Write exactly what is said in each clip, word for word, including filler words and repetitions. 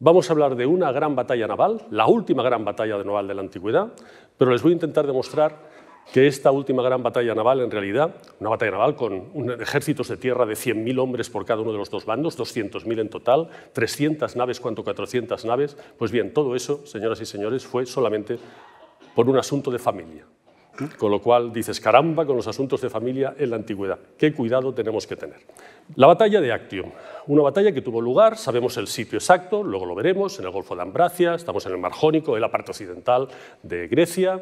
Vamos a hablar de una gran batalla naval, la última gran batalla naval de la antigüedad, pero les voy a intentar demostrar que esta última gran batalla naval, en realidad, una batalla naval con ejércitos de tierra de cien mil hombres por cada uno de los dos bandos, doscientos mil en total, trescientas naves, cuanto cuatrocientas naves, pues bien, todo eso, señoras y señores, fue solamente por un asunto de familia. Con lo cual dices, caramba, con los asuntos de familia en la antigüedad, qué cuidado tenemos que tener. La batalla de Actium, una batalla que tuvo lugar, sabemos el sitio exacto, luego lo veremos, en el Golfo de Ambracia, estamos en el Mar Jónico, en la parte occidental de Grecia,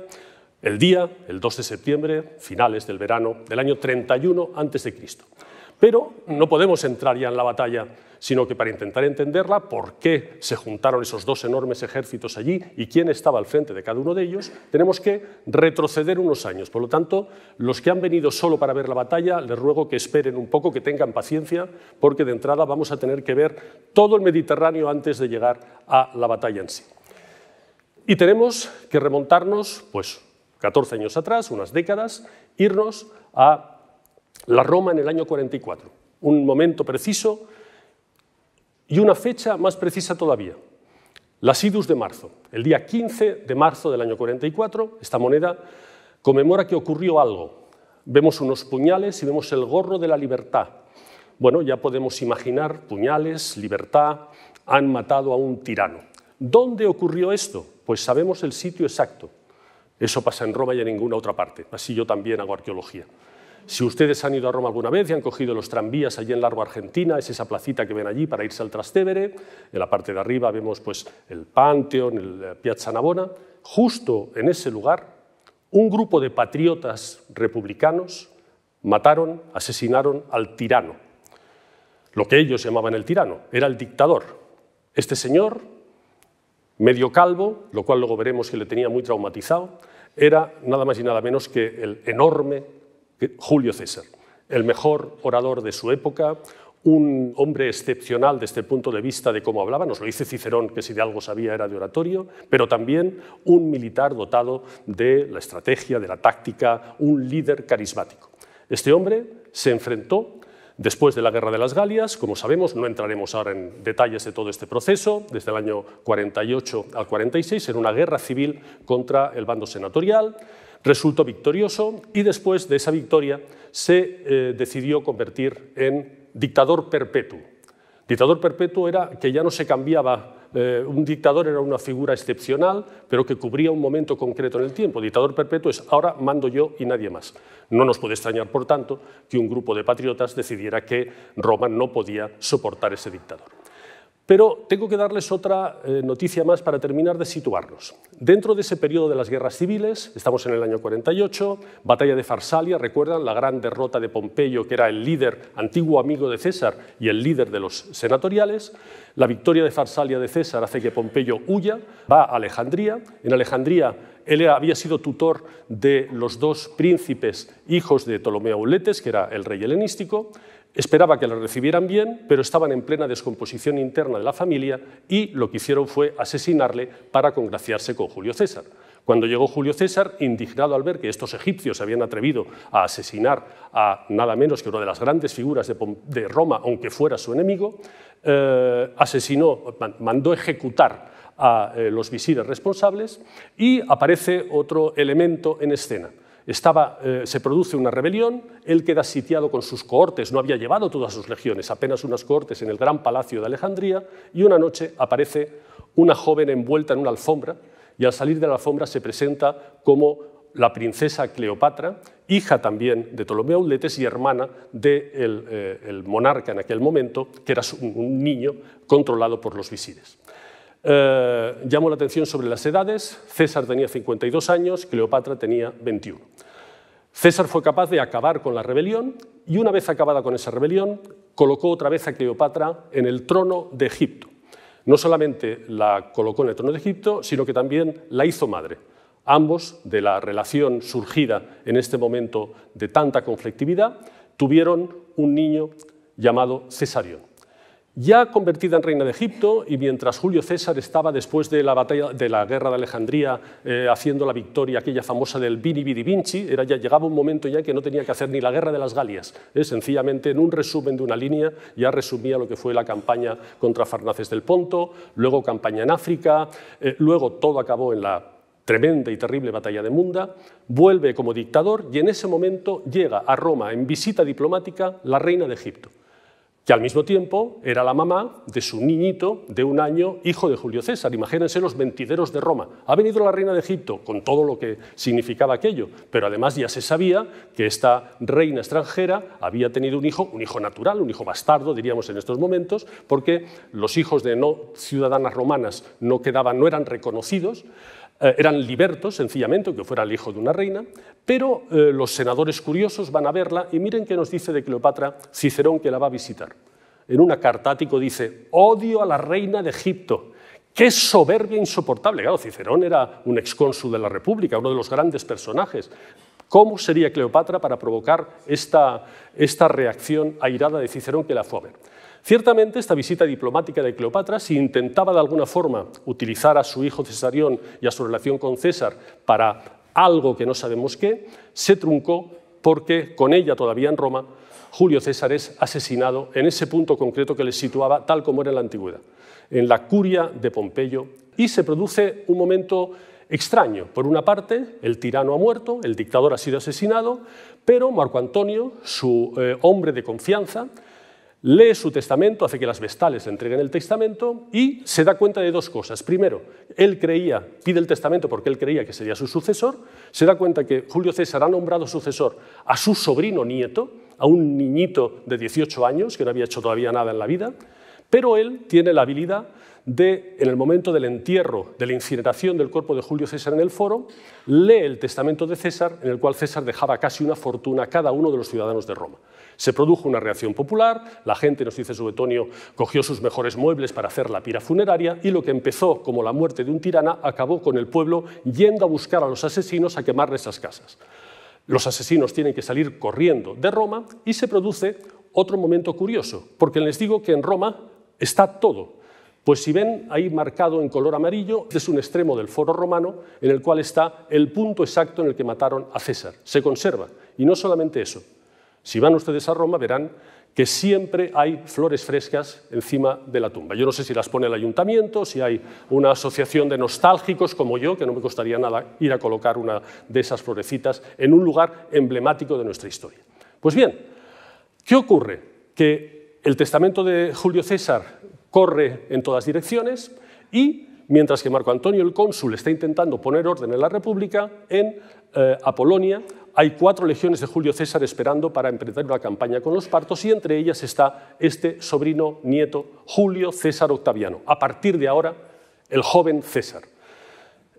el día, el dos de septiembre, finales del verano del año treinta y uno antes de Cristo. Pero no podemos entrar ya en la batalla, sino que para intentar entenderla, por qué se juntaron esos dos enormes ejércitos allí y quién estaba al frente de cada uno de ellos, tenemos que retroceder unos años. Por lo tanto, los que han venido solo para ver la batalla, les ruego que esperen un poco, que tengan paciencia, porque de entrada vamos a tener que ver todo el Mediterráneo antes de llegar a la batalla en sí. Y tenemos que remontarnos, pues, catorce años atrás, unas décadas, irnos a la Roma en el año cuarenta y cuatro, un momento preciso y una fecha más precisa todavía, la Sidus de marzo, el día quince de marzo del año cuarenta y cuatro, esta moneda conmemora que ocurrió algo. Vemos unos puñales y vemos el gorro de la libertad. Bueno, ya podemos imaginar puñales, libertad, han matado a un tirano. ¿Dónde ocurrió esto? Pues sabemos el sitio exacto. Eso pasa en Roma y en ninguna otra parte, así yo también hago arqueología. Si ustedes han ido a Roma alguna vez y han cogido los tranvías allí en Largo Argentina, es esa placita que ven allí para irse al Trastevere, en la parte de arriba vemos pues, el Panteón, el Piazza Navona, justo en ese lugar un grupo de patriotas republicanos mataron, asesinaron al tirano. Lo que ellos llamaban el tirano, era el dictador. Este señor, medio calvo, lo cual luego veremos que le tenía muy traumatizado, era nada más y nada menos que el enorme Julio César, el mejor orador de su época, un hombre excepcional desde el punto de vista de cómo hablaba, nos lo dice Cicerón, que si de algo sabía era de oratorio, pero también un militar dotado de la estrategia, de la táctica, un líder carismático. Este hombre se enfrentó después de la Guerra de las Galias, como sabemos, no entraremos ahora en detalles de todo este proceso, desde el año cuarenta y ocho al cuarenta y seis, en una guerra civil contra el bando senatorial. Resultó victorioso y después de esa victoria se eh, decidió convertir en dictador perpetuo. Dictador perpetuo era que ya no se cambiaba, eh, un dictador era una figura excepcional, pero que cubría un momento concreto en el tiempo. Dictador perpetuo es ahora mando yo y nadie más. No nos puede extrañar, por tanto, que un grupo de patriotas decidiera que Roma no podía soportar ese dictador. Pero tengo que darles otra noticia más para terminar de situarnos. Dentro de ese periodo de las guerras civiles, estamos en el año cuarenta y ocho, batalla de Farsalia, recuerdan la gran derrota de Pompeyo, que era el líder, antiguo amigo de César y el líder de los senatoriales. La victoria de Farsalia de César hace que Pompeyo huya, va a Alejandría. En Alejandría él había sido tutor de los dos príncipes hijos de Ptolomeo Auletes, que era el rey helenístico. Esperaba que la recibieran bien, pero estaban en plena descomposición interna de la familia y lo que hicieron fue asesinarle para congraciarse con Julio César. Cuando llegó Julio César, indignado al ver que estos egipcios se habían atrevido a asesinar a nada menos que una de las grandes figuras de, de Roma, aunque fuera su enemigo, eh, asesinó, mandó ejecutar a eh, los visires responsables y aparece otro elemento en escena. Estaba, eh, se produce una rebelión, él queda sitiado con sus cohortes, no había llevado todas sus legiones, apenas unas cohortes en el gran palacio de Alejandría, y una noche aparece una joven envuelta en una alfombra, y al salir de la alfombra se presenta como la princesa Cleopatra, hija también de Ptolomeo Auletes y hermana del eh, el monarca en aquel momento, que era un, un niño controlado por los visires. Eh, llamó la atención sobre las edades, César tenía cincuenta y dos años, Cleopatra tenía veintiuno. César fue capaz de acabar con la rebelión y una vez acabada con esa rebelión, colocó otra vez a Cleopatra en el trono de Egipto. No solamente la colocó en el trono de Egipto, sino que también la hizo madre. Ambos, de la relación surgida en este momento de tanta conflictividad, tuvieron un niño llamado Cesarión. Ya convertida en reina de Egipto y mientras Julio César estaba después de la, batalla, de la guerra de Alejandría eh, haciendo la victoria aquella famosa del Vini Vidi Vinci, era ya, llegaba un momento ya que no tenía que hacer ni la guerra de las Galias, eh, sencillamente en un resumen de una línea ya resumía lo que fue la campaña contra Farnaces del Ponto, luego campaña en África, eh, luego todo acabó en la tremenda y terrible batalla de Munda, vuelve como dictador y en ese momento llega a Roma en visita diplomática la reina de Egipto, que al mismo tiempo era la mamá de su niñito de un año, hijo de Julio César. Imagínense los mentideros de Roma. Ha venido la reina de Egipto, con todo lo que significaba aquello, pero además ya se sabía que esta reina extranjera había tenido un hijo, un hijo natural, un hijo bastardo, diríamos en estos momentos, porque los hijos de no ciudadanas romanas no quedaban, no eran reconocidos, Eh, eran libertos, sencillamente, que fuera el hijo de una reina, pero eh, los senadores curiosos van a verla y miren qué nos dice de Cleopatra Cicerón, que la va a visitar. En una carta a Ático dice: odio a la reina de Egipto, qué soberbia insoportable. Claro, Cicerón era un excónsul de la República, uno de los grandes personajes. ¿Cómo sería Cleopatra para provocar esta, esta reacción airada de Cicerón, que la fue a ver? Ciertamente, esta visita diplomática de Cleopatra, si intentaba de alguna forma utilizar a su hijo Cesarión y a su relación con César para algo que no sabemos qué, se truncó porque con ella todavía en Roma, Julio César es asesinado en ese punto concreto que les situaba tal como era en la antigüedad, en la curia de Pompeyo, y se produce un momento extraño. Por una parte, el tirano ha muerto, el dictador ha sido asesinado, pero Marco Antonio, su eh, hombre de confianza, lee su testamento, hace que las vestales le entreguen el testamento y se da cuenta de dos cosas. Primero, él creía, pide el testamento porque él creía que sería su sucesor, se da cuenta que Julio César ha nombrado sucesor a su sobrino nieto, a un niñito de dieciocho años que no había hecho todavía nada en la vida, pero él tiene la habilidad de, en el momento del entierro, de la incineración del cuerpo de Julio César en el Foro, lee el testamento de César, en el cual César dejaba casi una fortuna a cada uno de los ciudadanos de Roma. Se produjo una reacción popular, la gente, nos dice Suetonio, cogió sus mejores muebles para hacer la pira funeraria y lo que empezó como la muerte de un tirano acabó con el pueblo yendo a buscar a los asesinos a quemarles las casas. Los asesinos tienen que salir corriendo de Roma y se produce otro momento curioso, porque les digo que en Roma está todo. Pues si ven ahí marcado en color amarillo, es un extremo del Foro romano en el cual está el punto exacto en el que mataron a César. Se conserva. Y no solamente eso. Si van ustedes a Roma verán que siempre hay flores frescas encima de la tumba. Yo no sé si las pone el ayuntamiento, si hay una asociación de nostálgicos como yo, que no me costaría nada ir a colocar una de esas florecitas en un lugar emblemático de nuestra historia. Pues bien, ¿qué ocurre? Que el testamento de Julio César corre en todas direcciones y, mientras que Marco Antonio, el cónsul, está intentando poner orden en la República, en eh, Apolonia, hay cuatro legiones de Julio César esperando para emprender una campaña con los partos y entre ellas está este sobrino nieto Julio César Octaviano. A partir de ahora, el joven César.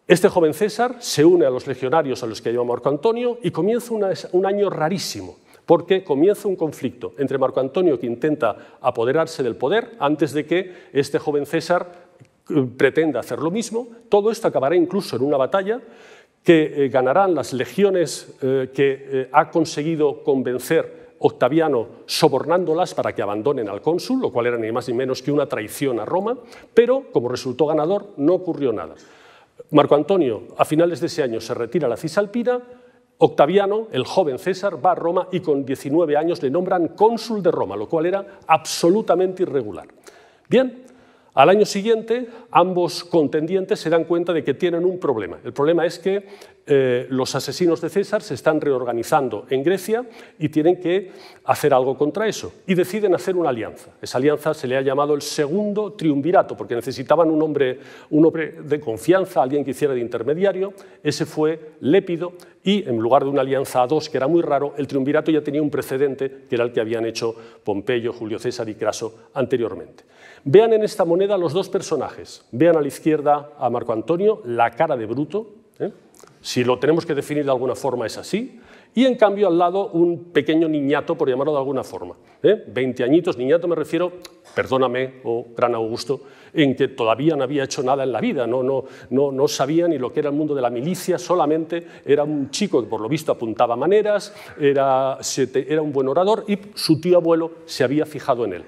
Este joven César se une a los legionarios a los que lleva Marco Antonio y comienza una, un año rarísimo, porque comienza un conflicto entre Marco Antonio, que intenta apoderarse del poder antes de que este joven César pretenda hacer lo mismo. Todo esto acabará incluso en una batalla que eh, ganarán las legiones eh, que eh, ha conseguido convencer Octaviano sobornándolas para que abandonen al cónsul, lo cual era ni más ni menos que una traición a Roma, pero como resultó ganador no ocurrió nada. Marco Antonio a finales de ese año se retira a la Cisalpina, Octaviano, el joven César, va a Roma y con diecinueve años le nombran cónsul de Roma, lo cual era absolutamente irregular. Bien. Al año siguiente, ambos contendientes se dan cuenta de que tienen un problema. El problema es que eh, los asesinos de César se están reorganizando en Grecia y tienen que hacer algo contra eso. Y deciden hacer una alianza. Esa alianza se le ha llamado el segundo triunvirato, porque necesitaban un hombre, un hombre de confianza, alguien que hiciera de intermediario. Ese fue Lépido y, en lugar de una alianza a dos, que era muy raro, el triunvirato ya tenía un precedente, que era el que habían hecho Pompeyo, Julio César y Craso anteriormente. Vean en esta moneda a los dos personajes. Vean a la izquierda a Marco Antonio, la cara de Bruto, ¿eh? Si lo tenemos que definir de alguna forma es así, y en cambio al lado un pequeño niñato, por llamarlo de alguna forma, ¿eh? veinte añitos, niñato me refiero, perdóname, oh gran Augusto, en que todavía no había hecho nada en la vida, no, no, no, no sabía ni lo que era el mundo de la milicia, solamente era un chico que por lo visto apuntaba maneras, era, era un buen orador y su tío abuelo se había fijado en él.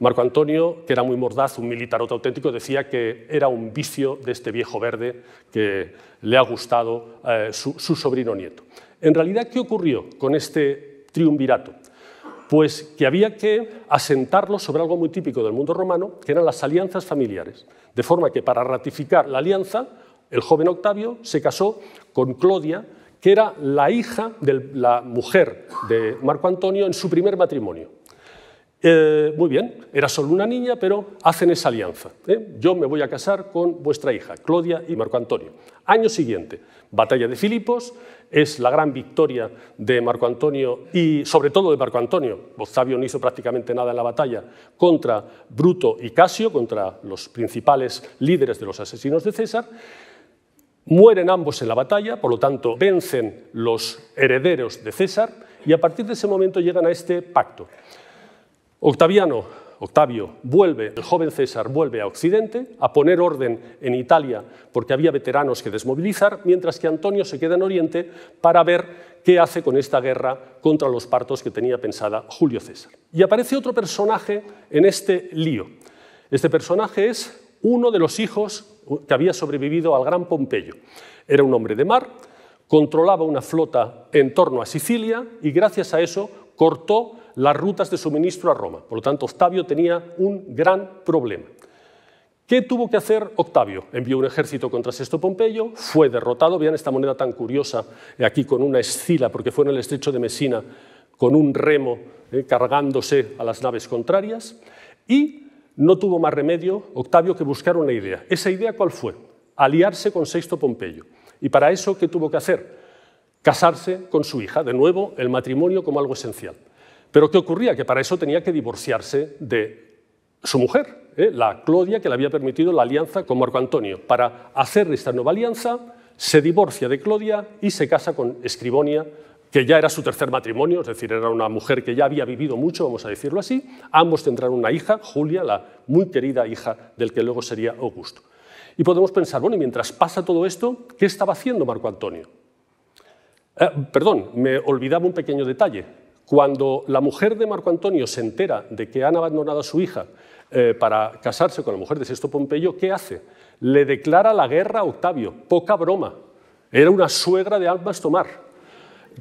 Marco Antonio, que era muy mordaz, un militarot auténtico, decía que era un vicio de este viejo verde que le ha gustado eh, su, su sobrino nieto. En realidad, ¿qué ocurrió con este triunvirato? Pues que había que asentarlo sobre algo muy típico del mundo romano, que eran las alianzas familiares. De forma que para ratificar la alianza, el joven Octavio se casó con Clodia, que era la hija de la mujer de Marco Antonio en su primer matrimonio. Eh, muy bien, era solo una niña, pero hacen esa alianza. ¿eh? Yo me voy a casar con vuestra hija, Clodia y Marco Antonio. Año siguiente, batalla de Filipos, es la gran victoria de Marco Antonio y sobre todo de Marco Antonio. Octavio no hizo prácticamente nada en la batalla contra Bruto y Casio, contra los principales líderes de los asesinos de César. Mueren ambos en la batalla, por lo tanto vencen los herederos de César y a partir de ese momento llegan a este pacto. Octaviano, Octavio, vuelve, el joven César vuelve a Occidente a poner orden en Italia porque había veteranos que desmovilizar, mientras que Antonio se queda en Oriente para ver qué hace con esta guerra contra los partos que tenía pensada Julio César. Y aparece otro personaje en este lío. Este personaje es uno de los hijos que había sobrevivido al gran Pompeyo. Era un hombre de mar, controlaba una flota en torno a Sicilia y gracias a eso cortó las rutas de suministro a Roma. Por lo tanto, Octavio tenía un gran problema. ¿Qué tuvo que hacer Octavio? Envió un ejército contra Sexto Pompeyo, fue derrotado. Vean esta moneda tan curiosa, aquí con una escila, porque fue en el estrecho de Mesina, con un remo eh, cargándose a las naves contrarias. Y no tuvo más remedio Octavio que buscar una idea. ¿Esa idea cuál fue? Aliarse con Sexto Pompeyo. ¿Y para eso qué tuvo que hacer? Casarse con su hija. De nuevo, el matrimonio como algo esencial. Pero ¿qué ocurría? Que para eso tenía que divorciarse de su mujer, ¿eh? la Clodia, que le había permitido la alianza con Marco Antonio. Para hacer esta nueva alianza, se divorcia de Clodia y se casa con Escribonia, que ya era su tercer matrimonio, es decir, era una mujer que ya había vivido mucho, vamos a decirlo así. Ambos tendrán una hija, Julia, la muy querida hija del que luego sería Augusto. Y podemos pensar, bueno, y mientras pasa todo esto, ¿qué estaba haciendo Marco Antonio? Eh, perdón, me olvidaba un pequeño detalle. Cuando la mujer de Marco Antonio se entera de que han abandonado a su hija eh, para casarse con la mujer de Sexto Pompeyo, ¿qué hace? Le declara la guerra a Octavio. Poca broma. Era una suegra de ambas tomar.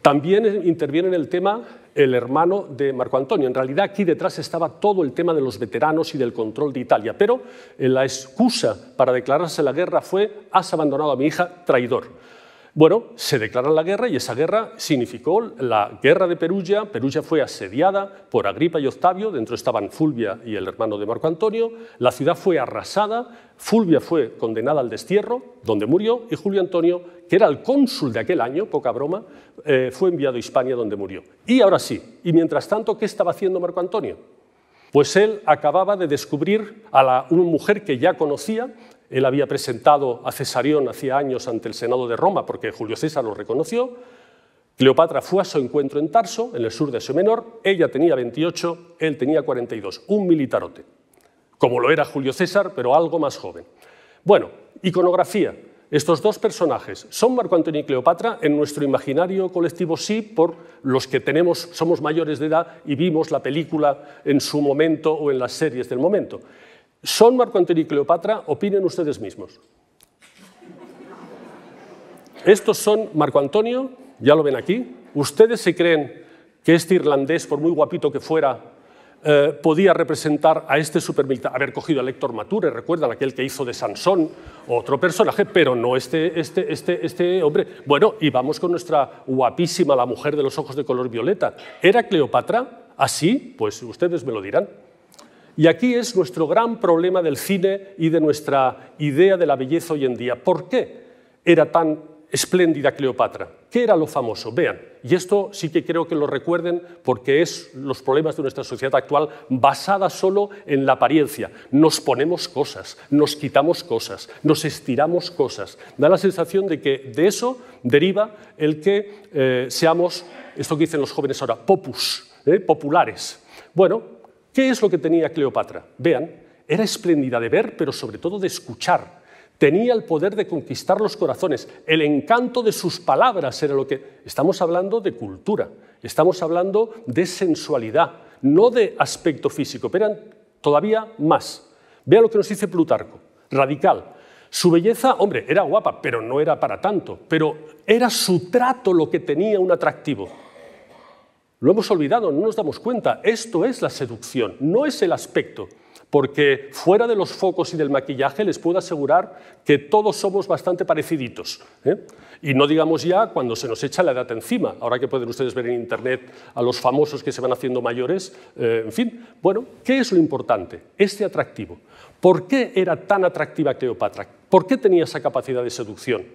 También interviene en el tema el hermano de Marco Antonio. En realidad, aquí detrás estaba todo el tema de los veteranos y del control de Italia. Pero eh, la excusa para declararse la guerra fue: has abandonado a mi hija, traidor. Bueno, se declara la guerra y esa guerra significó la guerra de Perugia. Perugia fue asediada por Agripa y Octavio, dentro estaban Fulvia y el hermano de Marco Antonio. La ciudad fue arrasada, Fulvia fue condenada al destierro, donde murió, y Julio Antonio, que era el cónsul de aquel año, poca broma, eh, fue enviado a Hispania, donde murió. Y ahora sí, y mientras tanto, ¿qué estaba haciendo Marco Antonio? Pues él acababa de descubrir a la, una mujer que ya conocía. Él había presentado a Cesarión hacía años ante el Senado de Roma, porque Julio César lo reconoció. Cleopatra fue a su encuentro en Tarso, en el sur de Asia Menor. Ella tenía veintiocho, él tenía cuarenta y dos, un militarote, como lo era Julio César, pero algo más joven. Bueno, iconografía. Estos dos personajes, ¿son Marco Antonio y Cleopatra? En nuestro imaginario colectivo sí, por los que tenemos, somos mayores de edad y vimos la película en su momento o en las series del momento. ¿Son Marco Antonio y Cleopatra? Opinen ustedes mismos. Estos son Marco Antonio, ya lo ven aquí. ¿Ustedes se creen que este irlandés, por muy guapito que fuera, eh, podía representar a este supermilitar? Haber cogido a Lector Mature, recuerdan, aquel que hizo de Sansón, otro personaje, pero no este, este, este, este hombre. Bueno, y vamos con nuestra guapísima, la mujer de los ojos de color violeta. ¿Era Cleopatra así? Pues ustedes me lo dirán. Y aquí es nuestro gran problema del cine y de nuestra idea de la belleza hoy en día. ¿Por qué era tan espléndida Cleopatra? ¿Qué era lo famoso? Vean, y esto sí que creo que lo recuerden porque es los problemas de nuestra sociedad actual basada solo en la apariencia. Nos ponemos cosas, nos quitamos cosas, nos estiramos cosas. Da la sensación de que de eso deriva el que eh, seamos, esto que dicen los jóvenes ahora, popus, eh, populares. Bueno, ¿qué es lo que tenía Cleopatra? Vean, era espléndida de ver, pero sobre todo de escuchar. Tenía el poder de conquistar los corazones. El encanto de sus palabras era lo que... Estamos hablando de cultura, estamos hablando de sensualidad, no de aspecto físico. Pero eran todavía más. Vea lo que nos dice Plutarco, radical. Su belleza, hombre, era guapa, pero no era para tanto, pero era su trato lo que tenía un atractivo. Lo hemos olvidado, no nos damos cuenta. Esto es la seducción, no es el aspecto, porque fuera de los focos y del maquillaje les puedo asegurar que todos somos bastante pareciditos, ¿eh? Y no digamos ya cuando se nos echa la edad encima, ahora que pueden ustedes ver en internet a los famosos que se van haciendo mayores, eh, en fin. Bueno, ¿qué es lo importante? Este atractivo. ¿Por qué era tan atractiva Cleopatra? ¿Por qué tenía esa capacidad de seducción?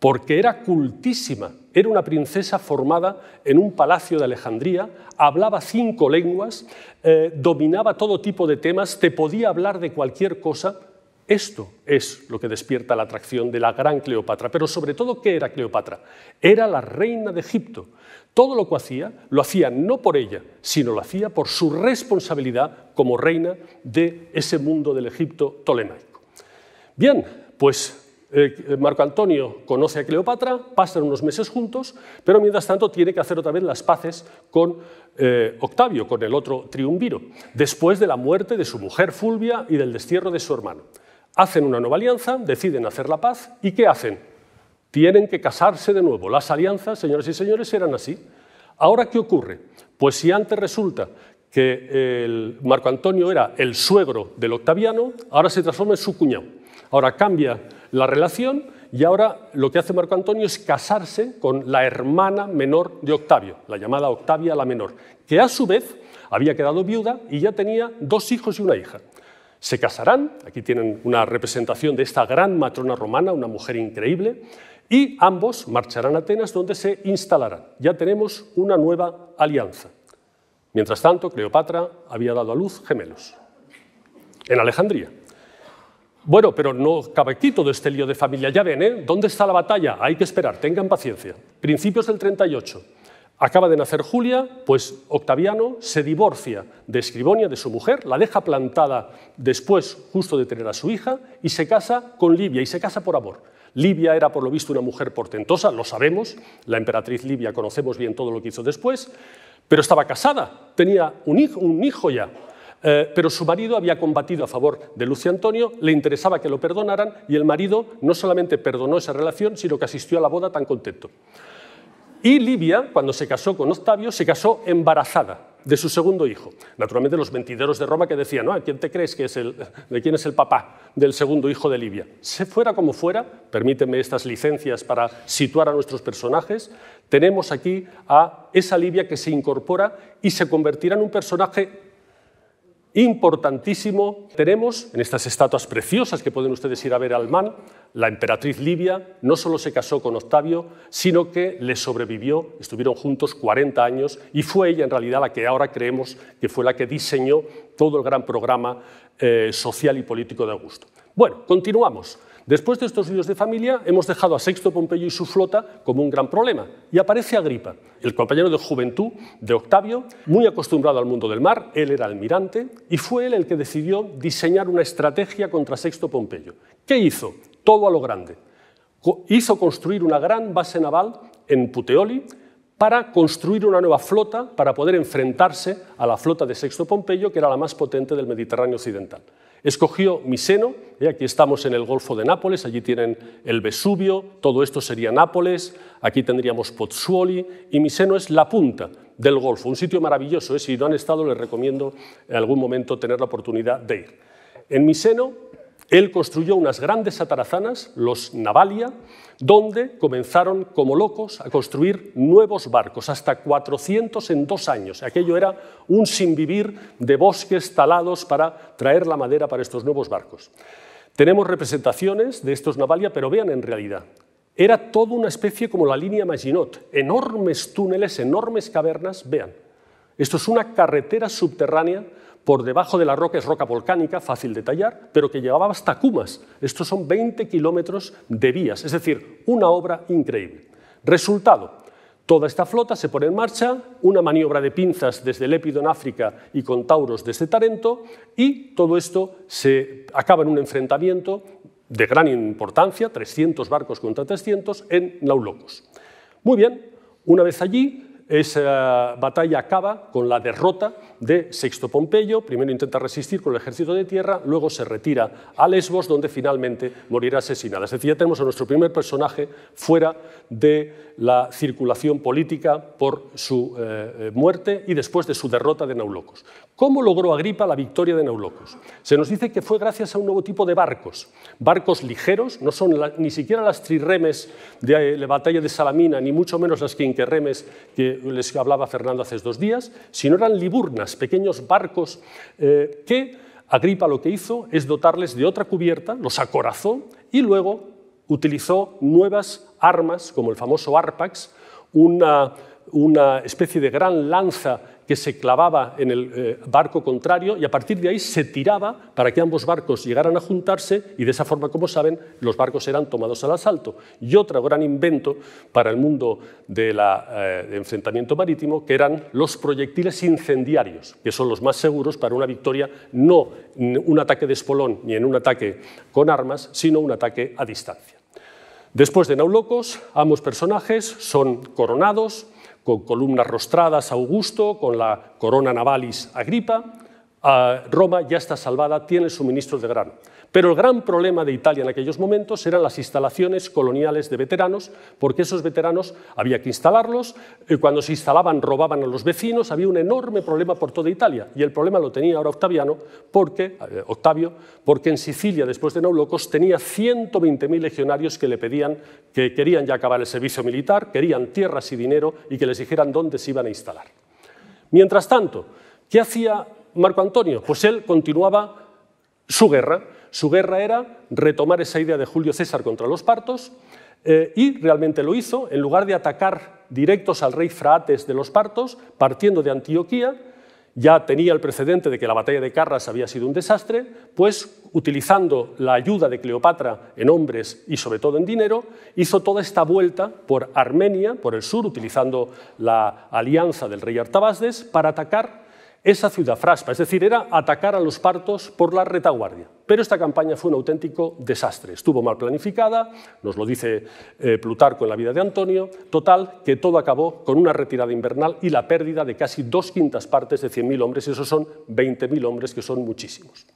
Porque era cultísima, era una princesa formada en un palacio de Alejandría, hablaba cinco lenguas, eh, dominaba todo tipo de temas, te podía hablar de cualquier cosa. Esto es lo que despierta la atracción de la gran Cleopatra, pero sobre todo, ¿qué era Cleopatra? Era la reina de Egipto. Todo lo que hacía, lo hacía no por ella, sino lo hacía por su responsabilidad como reina de ese mundo del Egipto tolemaico. Bien, pues Marco Antonio conoce a Cleopatra, pasan unos meses juntos, pero mientras tanto tiene que hacer otra vez las paces con eh, Octavio, con el otro triunviro, después de la muerte de su mujer Fulvia y del destierro de su hermano. Hacen una nueva alianza, deciden hacer la paz, ¿y qué hacen? Tienen que casarse de nuevo. Las alianzas, señoras y señores, eran así. Ahora, ¿qué ocurre? Pues si antes resulta que el Marco Antonio era el suegro del Octaviano, ahora se transforma en su cuñado. Ahora cambia la relación y ahora lo que hace Marco Antonio es casarse con la hermana menor de Octavio, la llamada Octavia la Menor, que a su vez había quedado viuda y ya tenía dos hijos y una hija. Se casarán, aquí tienen una representación de esta gran matrona romana, una mujer increíble, y ambos marcharán a Atenas donde se instalarán. Ya tenemos una nueva alianza. Mientras tanto, Cleopatra había dado a luz gemelos en Alejandría. Bueno, pero no cabe aquí todo este lío de familia. Ya ven, ¿eh? ¿Dónde está la batalla? Hay que esperar, tengan paciencia. Principios del treinta y ocho. Acaba de nacer Julia, pues Octaviano se divorcia de Escribonia, de su mujer, la deja plantada después justo de tener a su hija y se casa con Livia, y se casa por amor. Livia era por lo visto una mujer portentosa, lo sabemos, la emperatriz Livia, conocemos bien todo lo que hizo después, pero estaba casada, tenía un hijo, un hijo ya. Eh, pero su marido había combatido a favor de Lucio Antonio, le interesaba que lo perdonaran y el marido no solamente perdonó esa relación, sino que asistió a la boda tan contento. Y Livia, cuando se casó con Octavio, se casó embarazada de su segundo hijo. Naturalmente los mentideros de Roma que decían, ¿no? ¿Quién te crees que es el, de quién es el papá del segundo hijo de Livia? Se fuera como fuera, permítanme estas licencias para situar a nuestros personajes, tenemos aquí a esa Livia que se incorpora y se convertirá en un personaje importantísimo. Tenemos en estas estatuas preciosas que pueden ustedes ir a ver al Man, la emperatriz Livia no solo se casó con Octavio, sino que le sobrevivió, estuvieron juntos cuarenta años y fue ella en realidad la que ahora creemos que fue la que diseñó todo el gran programa eh, social y político de Augusto. Bueno, continuamos. Después de estos líos de familia hemos dejado a Sexto Pompeyo y su flota como un gran problema y aparece Agripa, el compañero de juventud de Octavio, muy acostumbrado al mundo del mar, él era almirante y fue él el que decidió diseñar una estrategia contra Sexto Pompeyo. ¿Qué hizo? Todo a lo grande. Hizo construir una gran base naval en Puteoli para construir una nueva flota para poder enfrentarse a la flota de Sexto Pompeyo, que era la más potente del Mediterráneo occidental. Escogió Miseno, eh, aquí estamos en el Golfo de Nápoles, allí tienen el Vesubio, todo esto sería Nápoles, aquí tendríamos Pozzuoli, y Miseno es la punta del Golfo, un sitio maravilloso, eh, si no han estado les recomiendo en algún momento tener la oportunidad de ir. En Miseno, él construyó unas grandes atarazanas, los Navalia, donde comenzaron como locos a construir nuevos barcos, hasta cuatrocientos en dos años. Aquello era un sinvivir de bosques talados para traer la madera para estos nuevos barcos. Tenemos representaciones de estos Navalia, pero vean en realidad. Era toda una especie como la línea Maginot, enormes túneles, enormes cavernas, vean. Esto es una carretera subterránea. Por debajo de la roca es roca volcánica, fácil de tallar, pero que llevaba hasta Cumas. Estos son veinte kilómetros de vías, es decir, una obra increíble. Resultado, toda esta flota se pone en marcha, una maniobra de pinzas desde Lépido en África y con Tauros desde Tarento, y todo esto se acaba en un enfrentamiento de gran importancia, trescientos barcos contra trescientos, en Naulocos. Muy bien, una vez allí, Esa batalla acaba con la derrota de Sexto Pompeyo. Primero intenta resistir con el ejército de tierra, luego se retira a Lesbos, donde finalmente morirá asesinada. Es decir, ya tenemos a nuestro primer personaje fuera de la circulación política por su eh, muerte y después de su derrota de Naulocos. ¿Cómo logró Agripa la victoria de Naulocos? Se nos dice que fue gracias a un nuevo tipo de barcos, barcos ligeros, no son la, ni siquiera las triremes de la batalla de Salamina, ni mucho menos las quinquerremes que les hablaba Fernando hace dos días, sino eran liburnas, pequeños barcos eh, que Agripa lo que hizo es dotarles de otra cubierta, los acorazó y luego utilizó nuevas armas como el famoso Arpax, una, una especie de gran lanza que se clavaba en el eh, barco contrario y a partir de ahí se tiraba para que ambos barcos llegaran a juntarse y de esa forma, como saben, los barcos eran tomados al asalto. Y otro gran invento para el mundo del eh, enfrentamiento marítimo, que eran los proyectiles incendiarios, que son los más seguros para una victoria, no un ataque de espolón ni en un ataque con armas, sino un ataque a distancia. Después de Naulocos, ambos personajes son coronados con columnas rostradas a Augusto, con la corona navalis Agripa. Roma ya está salvada, tiene suministros de grano. Pero el gran problema de Italia en aquellos momentos eran las instalaciones coloniales de veteranos, porque esos veteranos había que instalarlos, cuando se instalaban robaban a los vecinos, había un enorme problema por toda Italia. Y el problema lo tenía ahora Octaviano porque, Octavio porque en Sicilia, después de Naulocos, tenía ciento veinte mil legionarios que le pedían que querían ya acabar el servicio militar, querían tierras y dinero y que les dijeran dónde se iban a instalar. Mientras tanto, ¿qué hacía Marco Antonio? Pues él continuaba su guerra. Su guerra era retomar esa idea de Julio César contra los partos eh, y realmente lo hizo. En lugar de atacar directos al rey Fraates de los partos, partiendo de Antioquía, ya tenía el precedente de que la batalla de Carras había sido un desastre, pues utilizando la ayuda de Cleopatra en hombres y sobre todo en dinero, hizo toda esta vuelta por Armenia, por el sur, utilizando la alianza del rey Artabasdes para atacar esa ciudad Fraspa, es decir, era atacar a los partos por la retaguardia. Pero esta campaña fue un auténtico desastre, estuvo mal planificada, nos lo dice Plutarco en la vida de Antonio, total, que todo acabó con una retirada invernal y la pérdida de casi dos quintas partes de cien mil hombres, y esos son veinte mil hombres, que son muchísimos.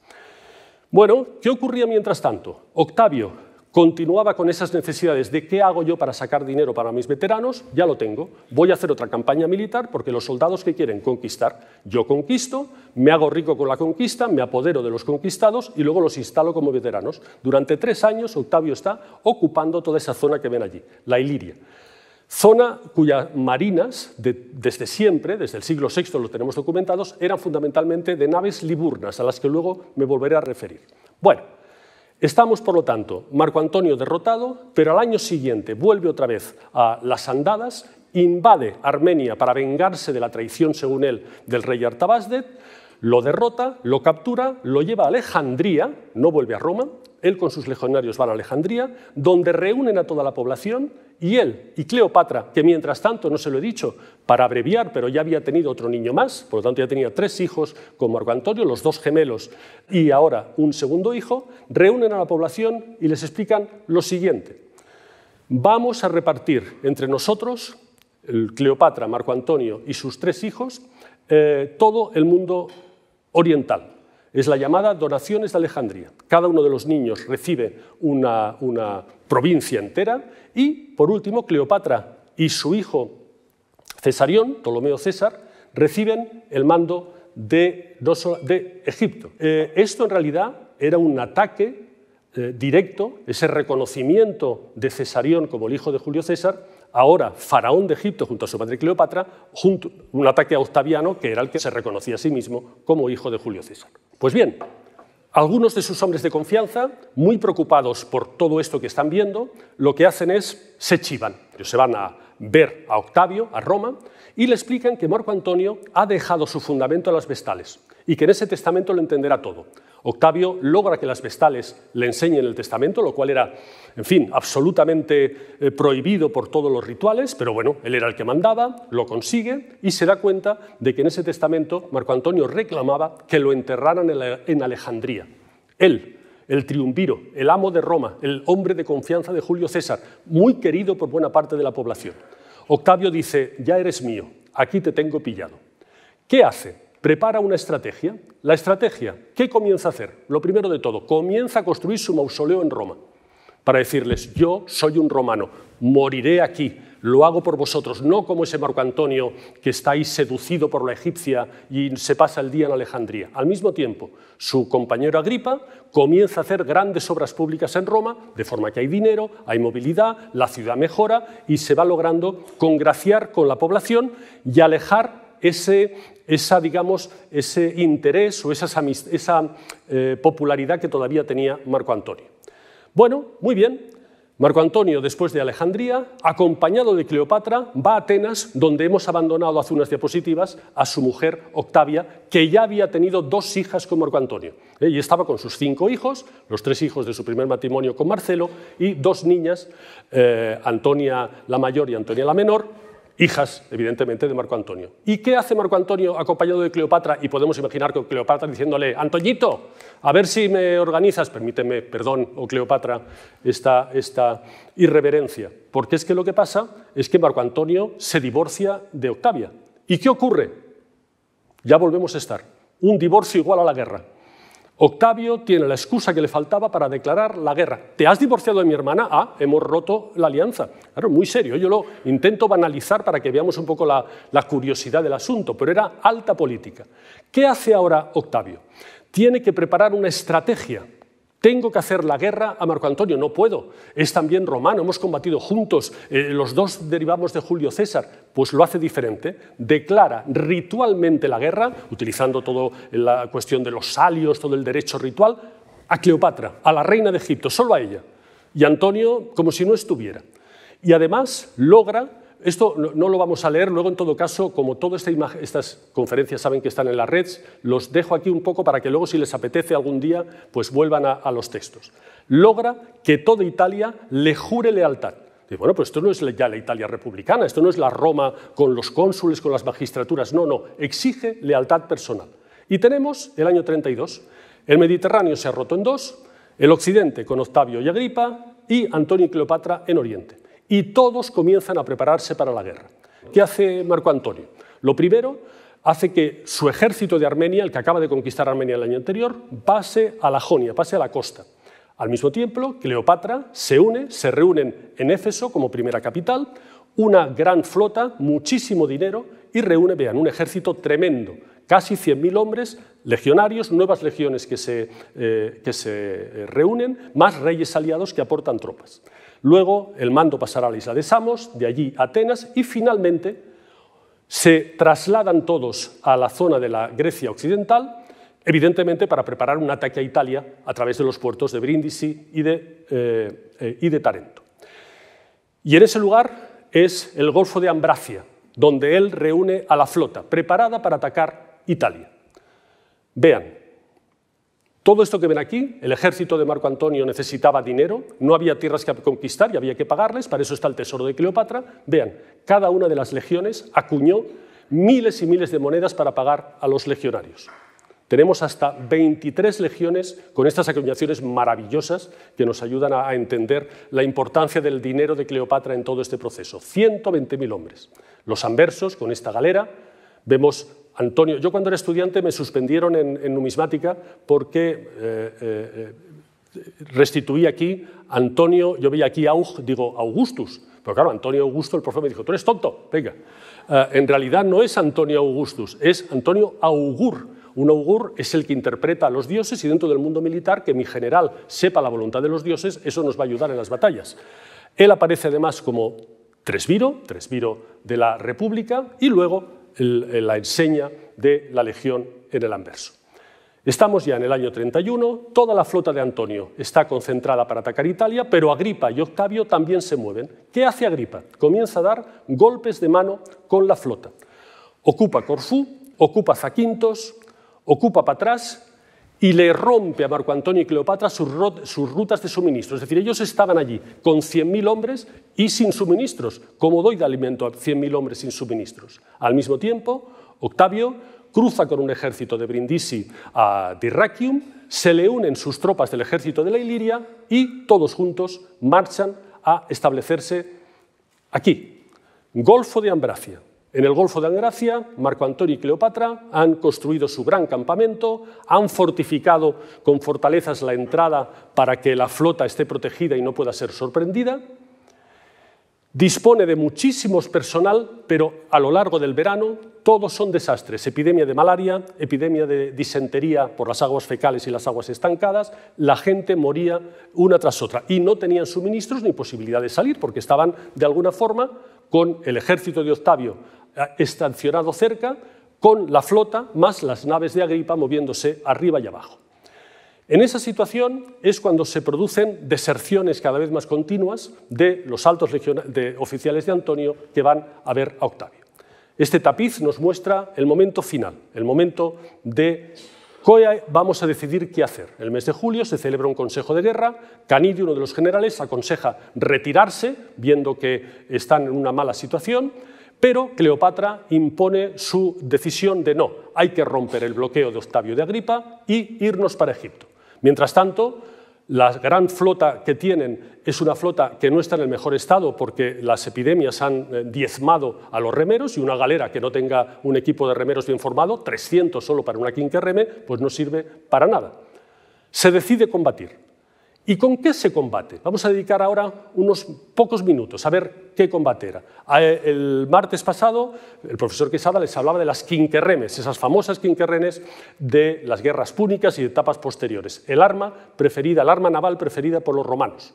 Bueno, ¿qué ocurría mientras tanto? Octavio continuaba con esas necesidades de qué hago yo para sacar dinero para mis veteranos, ya lo tengo, voy a hacer otra campaña militar porque los soldados que quieren conquistar, yo conquisto, me hago rico con la conquista, me apodero de los conquistados y luego los instalo como veteranos. Durante tres años Octavio está ocupando toda esa zona que ven allí, la Iliria. Zona cuyas marinas, de, desde siempre, desde el siglo sexto los tenemos documentados, eran fundamentalmente de naves liburnas, a las que luego me volveré a referir. Bueno. Estamos, por lo tanto, Marco Antonio derrotado, pero al año siguiente vuelve otra vez a las andadas, invade Armenia para vengarse de la traición, según él, del rey Artabasdes, lo derrota, lo captura, lo lleva a Alejandría, no vuelve a Roma, él con sus legionarios van a Alejandría, donde reúnen a toda la población y él y Cleopatra, que mientras tanto, no se lo he dicho, para abreviar, pero ya había tenido otro niño más, por lo tanto ya tenía tres hijos con Marco Antonio, los dos gemelos y ahora un segundo hijo, reúnen a la población y les explican lo siguiente. Vamos a repartir entre nosotros, Cleopatra, Marco Antonio y sus tres hijos, eh, todo el mundo oriental. Es la llamada donaciones de Alejandría. Cada uno de los niños recibe una, una provincia entera y, por último, Cleopatra y su hijo Cesarión, Ptolomeo César, reciben el mando de, de Egipto. Eh, esto, en realidad, era un ataque eh, directo, ese reconocimiento de Cesarión como el hijo de Julio César, ahora faraón de Egipto junto a su padre Cleopatra, junto, un ataque a Octaviano, que era el que se reconocía a sí mismo como hijo de Julio César. Pues bien, algunos de sus hombres de confianza, muy preocupados por todo esto que están viendo, lo que hacen es se chivan. Se van a ver a Octavio, a Roma, y le explican que Marco Antonio ha dejado su fundamento a las Vestales y que en ese testamento lo entenderá todo. Octavio logra que las Vestales le enseñen el testamento, lo cual era, en fin, absolutamente prohibido por todos los rituales, pero bueno, él era el que mandaba, lo consigue y se da cuenta de que en ese testamento Marco Antonio reclamaba que lo enterraran en Alejandría. Él, el triunviro, el amo de Roma, el hombre de confianza de Julio César, muy querido por buena parte de la población. Octavio dice, ya eres mío, aquí te tengo pillado. ¿Qué hace? Prepara una estrategia. La estrategia, ¿qué comienza a hacer? Lo primero de todo, comienza a construir su mausoleo en Roma para decirles, yo soy un romano, moriré aquí, lo hago por vosotros, no como ese Marco Antonio que está ahí seducido por la egipcia y se pasa el día en Alejandría. Al mismo tiempo, su compañero Agripa comienza a hacer grandes obras públicas en Roma, de forma que hay dinero, hay movilidad, la ciudad mejora y se va logrando congraciar con la población y alejar Ese, esa, digamos, ese interés o esa, esa eh, popularidad que todavía tenía Marco Antonio. Bueno, muy bien, Marco Antonio, después de Alejandría, acompañado de Cleopatra, va a Atenas, donde hemos abandonado hace unas diapositivas a su mujer Octavia, que ya había tenido dos hijas con Marco Antonio, ¿eh? y estaba con sus cinco hijos, los tres hijos de su primer matrimonio con Marcelo, y dos niñas, eh, Antonia la mayor y Antonia la menor, hijas, evidentemente, de Marco Antonio. ¿Y qué hace Marco Antonio acompañado de Cleopatra? Y podemos imaginar que Cleopatra diciéndole, Antoñito, a ver si me organizas, permíteme, perdón, o Cleopatra, esta, esta irreverencia. Porque es que lo que pasa es que Marco Antonio se divorcia de Octavia. ¿Y qué ocurre? Ya volvemos a estar. Un divorcio igual a la guerra. Octavio tiene la excusa que le faltaba para declarar la guerra. ¿Te has divorciado de mi hermana? Ah, hemos roto la alianza. Claro, muy serio. Yo lo intento banalizar para que veamos un poco la, la curiosidad del asunto, pero era alta política. ¿Qué hace ahora Octavio? Tiene que preparar una estrategia. Tengo que hacer la guerra a Marco Antonio, no puedo. Es también romano, hemos combatido juntos, eh, los dos derivamos de Julio César. Pues lo hace diferente, declara ritualmente la guerra, utilizando toda la cuestión de los salios, todo el derecho ritual, a Cleopatra, a la reina de Egipto, solo a ella. Y Antonio como si no estuviera. Y además logra... Esto no lo vamos a leer, luego en todo caso, como todas estas conferencias saben que están en las redes, los dejo aquí un poco para que luego si les apetece algún día, pues vuelvan a, a los textos. Logra que toda Italia le jure lealtad. Y bueno, pues esto no es ya la Italia republicana, esto no es la Roma con los cónsules, con las magistraturas, no, no, exige lealtad personal. Y tenemos el año treinta y dos, el Mediterráneo se ha roto en dos, el Occidente con Octavio y Agripa y Antonio y Cleopatra en Oriente. Y todos comienzan a prepararse para la guerra. ¿Qué hace Marco Antonio? Lo primero, hace que su ejército de Armenia, el que acaba de conquistar Armenia el año anterior, pase a la Jonia, pase a la costa. Al mismo tiempo, Cleopatra se une, se reúnen en Éfeso como primera capital, una gran flota, muchísimo dinero, y reúne, vean, un ejército tremendo, casi cien mil hombres, legionarios, nuevas legiones que se, eh, que se reúnen, más reyes aliados que aportan tropas. Luego el mando pasará a la isla de Samos, de allí a Atenas y finalmente se trasladan todos a la zona de la Grecia occidental, evidentemente para preparar un ataque a Italia a través de los puertos de Brindisi y de, eh, eh, y de Tarento. Y en ese lugar es el Golfo de Ambracia, donde él reúne a la flota preparada para atacar Italia. Vean. Todo esto que ven aquí, el ejército de Marco Antonio necesitaba dinero, no había tierras que conquistar y había que pagarles, para eso está el tesoro de Cleopatra. Vean, cada una de las legiones acuñó miles y miles de monedas para pagar a los legionarios. Tenemos hasta veintitrés legiones con estas acuñaciones maravillosas que nos ayudan a entender la importancia del dinero de Cleopatra en todo este proceso. ciento veinte mil hombres. Los anversos, con esta galera, vemos... Antonio, yo cuando era estudiante me suspendieron en, en numismática porque eh, eh, restituí aquí Antonio, yo veía aquí Aug, digo Augustus, pero claro, Antonio Augusto, el profesor me dijo, tú eres tonto, venga. Eh, en realidad no es Antonio Augustus, es Antonio Augur. Un augur es el que interpreta a los dioses y dentro del mundo militar, que mi general sepa la voluntad de los dioses, eso nos va a ayudar en las batallas. Él aparece además como Tresviro, Tresviro de la República y luego... la enseña de la legión en el anverso. Estamos ya en el año treinta y uno, toda la flota de Antonio está concentrada para atacar Italia, pero Agripa y Octavio también se mueven. ¿Qué hace Agripa? Comienza a dar golpes de mano con la flota. Ocupa Corfú, ocupa Zaquintos, ocupa Patras y le rompe a Marco Antonio y Cleopatra sus rutas de suministro. Es decir, ellos estaban allí con cien mil hombres y sin suministros. ¿Cómo doy de alimento a cien mil hombres sin suministros? Al mismo tiempo, Octavio cruza con un ejército de Brindisi a Dyrrachium, se le unen sus tropas del ejército de la Iliria y todos juntos marchan a establecerse aquí. Golfo de Ambracia. En el Golfo de Angracia, Marco Antonio y Cleopatra han construido su gran campamento, han fortificado con fortalezas la entrada para que la flota esté protegida y no pueda ser sorprendida. Dispone de muchísimos personal, pero a lo largo del verano todos son desastres. Epidemia de malaria, epidemia de disentería por las aguas fecales y las aguas estancadas. La gente moría una tras otra y no tenían suministros ni posibilidad de salir porque estaban, de alguna forma, con el ejército de Octavio estacionado cerca, con la flota más las naves de Agripa moviéndose arriba y abajo. En esa situación es cuando se producen deserciones cada vez más continuas de los altos de oficiales de Antonio que van a ver a Octavio. Este tapiz nos muestra el momento final, el momento de COEA, vamos a decidir qué hacer. El mes de julio se celebra un consejo de guerra, Canidio, uno de los generales, aconseja retirarse, viendo que están en una mala situación, pero Cleopatra impone su decisión de no, hay que romper el bloqueo de Octavio de Agripa y irnos para Egipto. Mientras tanto, la gran flota que tienen es una flota que no está en el mejor estado porque las epidemias han diezmado a los remeros y una galera que no tenga un equipo de remeros bien formado, trescientos solo para una quinque reme, pues no sirve para nada. Se decide combatir. ¿Y con qué se combate? Vamos a dedicar ahora unos pocos minutos a ver qué combate era. El martes pasado, el profesor Quesada les hablaba de las quinquerremes, esas famosas quinquerremes de las guerras púnicas y de etapas posteriores. El arma preferida, el arma naval preferida por los romanos.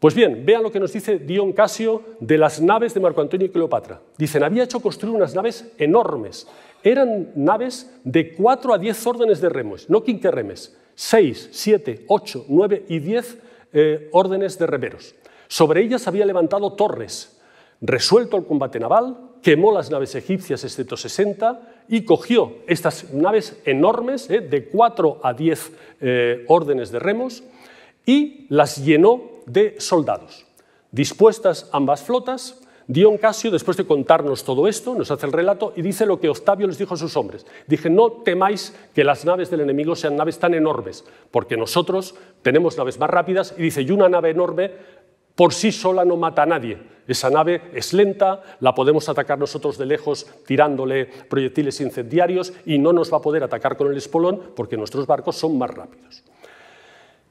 Pues bien, vean lo que nos dice Dion Casio de las naves de Marco Antonio y Cleopatra. Dicen, había hecho construir unas naves enormes. Eran naves de cuatro a diez órdenes de remos, no quinquerremes. seis, siete, ocho, nueve y diez eh, órdenes de remeros. Sobre ellas había levantado torres, resuelto el combate naval, quemó las naves egipcias excepto sesenta y cogió estas naves enormes eh, de cuatro a diez eh, órdenes de remos y las llenó de soldados. Dispuestas ambas flotas, Dion Casio, después de contarnos todo esto, nos hace el relato y dice lo que Octavio les dijo a sus hombres. Dije, no temáis que las naves del enemigo sean naves tan enormes, porque nosotros tenemos naves más rápidas, y dice, y una nave enorme por sí sola no mata a nadie. Esa nave es lenta, la podemos atacar nosotros de lejos tirándole proyectiles incendiarios y no nos va a poder atacar con el espolón porque nuestros barcos son más rápidos.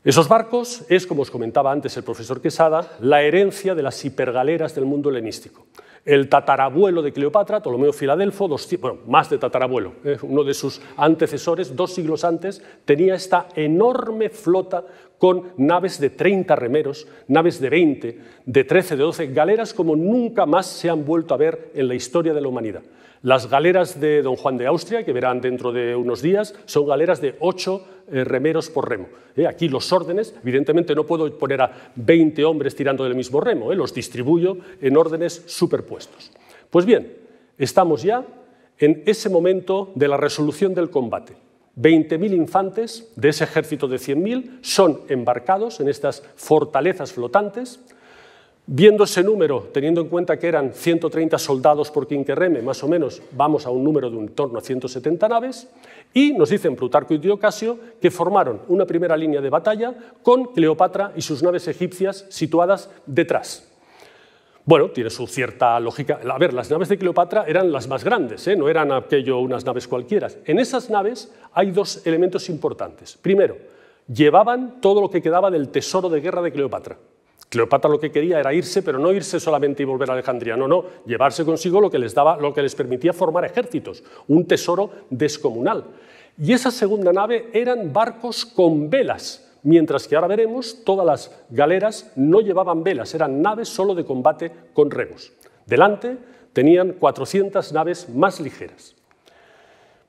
Esos barcos es, como os comentaba antes el profesor Quesada, la herencia de las hipergaleras del mundo helenístico. El tatarabuelo de Cleopatra, Ptolomeo Filadelfo, dos, bueno, más de tatarabuelo, eh, uno de sus antecesores, dos siglos antes, tenía esta enorme flota con naves de treinta remeros, naves de veinte, de trece, de doce, galeras como nunca más se han vuelto a ver en la historia de la humanidad. Las galeras de Don Juan de Austria, que verán dentro de unos días, son galeras de ocho eh, remeros por remo. Eh, aquí los órdenes, evidentemente no puedo poner a veinte hombres tirando del mismo remo, eh, los distribuyo en órdenes superpuestos. Pues bien, estamos ya en ese momento de la resolución del combate. veinte mil infantes de ese ejército de cien mil son embarcados en estas fortalezas flotantes. Viendo ese número, teniendo en cuenta que eran ciento treinta soldados por quinquerreme, más o menos, vamos a un número de en torno a ciento setenta naves, y nos dicen Plutarco y Dio Casio que formaron una primera línea de batalla con Cleopatra y sus naves egipcias situadas detrás. Bueno, tiene su cierta lógica. A ver, las naves de Cleopatra eran las más grandes, ¿eh? No eran aquello unas naves cualquiera. En esas naves hay dos elementos importantes. Primero, llevaban todo lo que quedaba del tesoro de guerra de Cleopatra. Cleopatra lo que quería era irse, pero no irse solamente y volver a Alejandría, no, no, llevarse consigo lo que les daba, lo que les permitía formar ejércitos, un tesoro descomunal. Y esa segunda nave eran barcos con velas. Mientras que ahora veremos, todas las galeras no llevaban velas, eran naves solo de combate con remos. Delante tenían cuatrocientas naves más ligeras.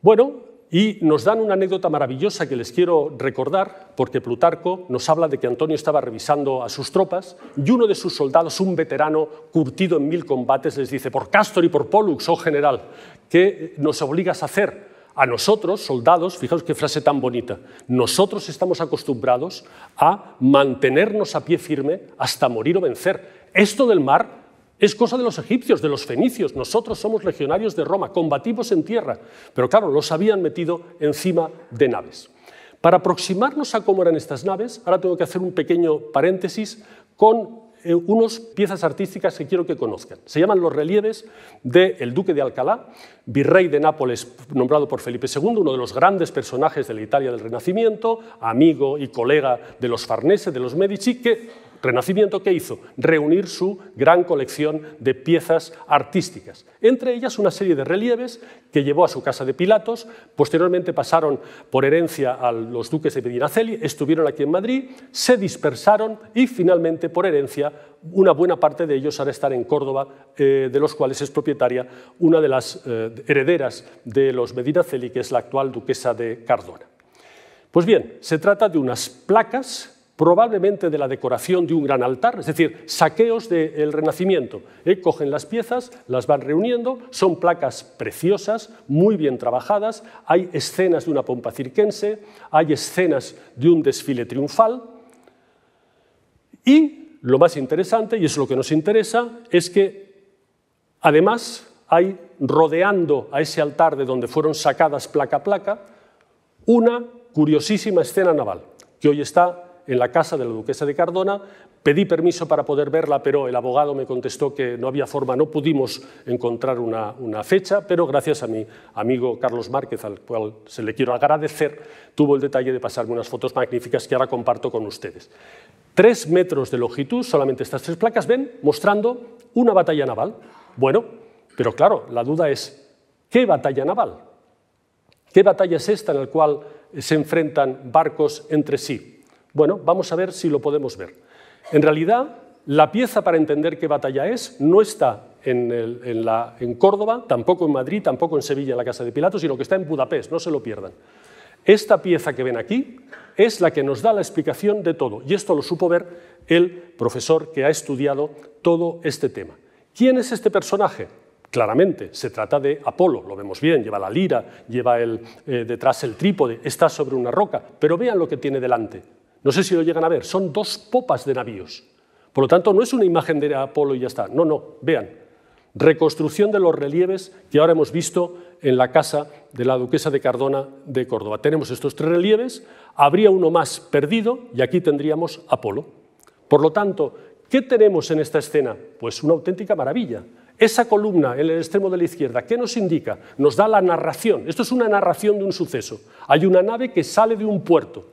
Bueno, y nos dan una anécdota maravillosa que les quiero recordar, porque Plutarco nos habla de que Antonio estaba revisando a sus tropas y uno de sus soldados, un veterano curtido en mil combates, les dice, por Cástor y por Pólux, oh general, ¿qué nos obligas a hacer? A nosotros, soldados, fijaos qué frase tan bonita, nosotros estamos acostumbrados a mantenernos a pie firme hasta morir o vencer. Esto del mar es cosa de los egipcios, de los fenicios, nosotros somos legionarios de Roma, combatimos en tierra, pero claro, los habían metido encima de naves. Para aproximarnos a cómo eran estas naves, ahora tengo que hacer un pequeño paréntesis con eh, unas piezas artísticas que quiero que conozcan. Se llaman los relieves del Duque de Alcalá, virrey de Nápoles nombrado por Felipe segundo, uno de los grandes personajes de la Italia del Renacimiento, amigo y colega de los Farnese, de los Medici, que... Renacimiento, ¿qué hizo? Reunir su gran colección de piezas artísticas. Entre ellas una serie de relieves que llevó a su casa de Pilatos, posteriormente pasaron por herencia a los duques de Medinaceli, estuvieron aquí en Madrid, se dispersaron y finalmente por herencia una buena parte de ellos ahora están en Córdoba, eh, de los cuales es propietaria una de las eh, herederas de los Medinaceli, que es la actual duquesa de Cardona. Pues bien, se trata de unas placas probablemente de la decoración de un gran altar, es decir, saqueos del Renacimiento. ¿Eh? Cogen las piezas, las van reuniendo, son placas preciosas, muy bien trabajadas, hay escenas de una pompa circense, hay escenas de un desfile triunfal y lo más interesante, y es lo que nos interesa, es que además hay, rodeando a ese altar de donde fueron sacadas placa a placa, una curiosísima escena naval, que hoy está en la casa de la duquesa de Cardona. Pedí permiso para poder verla, pero el abogado me contestó que no había forma, no pudimos encontrar una, una fecha, pero gracias a mi amigo Carlos Márquez, al cual se le quiero agradecer, tuvo el detalle de pasarme unas fotos magníficas que ahora comparto con ustedes. Tres metros de longitud, solamente estas tres placas, ven, mostrando una batalla naval. Bueno, pero claro, la duda es, ¿qué batalla naval? ¿Qué batalla es esta en la cual se enfrentan barcos entre sí? Bueno, vamos a ver si lo podemos ver. En realidad, la pieza para entender qué batalla es no está en, el, en, la, en Córdoba, tampoco en Madrid, tampoco en Sevilla, en la casa de Pilatos, sino que está en Budapest, no se lo pierdan. Esta pieza que ven aquí es la que nos da la explicación de todo, y esto lo supo ver el profesor que ha estudiado todo este tema. ¿Quién es este personaje? Claramente, se trata de Apolo, lo vemos bien, lleva la lira, lleva el, eh, detrás el trípode, está sobre una roca, pero vean lo que tiene delante. No sé si lo llegan a ver, son dos popas de navíos. Por lo tanto, no es una imagen de Apolo y ya está. No, no, vean. Reconstrucción de los relieves que ahora hemos visto en la casa de la duquesa de Cardona de Córdoba. Tenemos estos tres relieves, habría uno más perdido y aquí tendríamos Apolo. Por lo tanto, ¿qué tenemos en esta escena? Pues una auténtica maravilla. Esa columna en el extremo de la izquierda, ¿qué nos indica? Nos da la narración. Esto es una narración de un suceso. Hay una nave que sale de un puerto.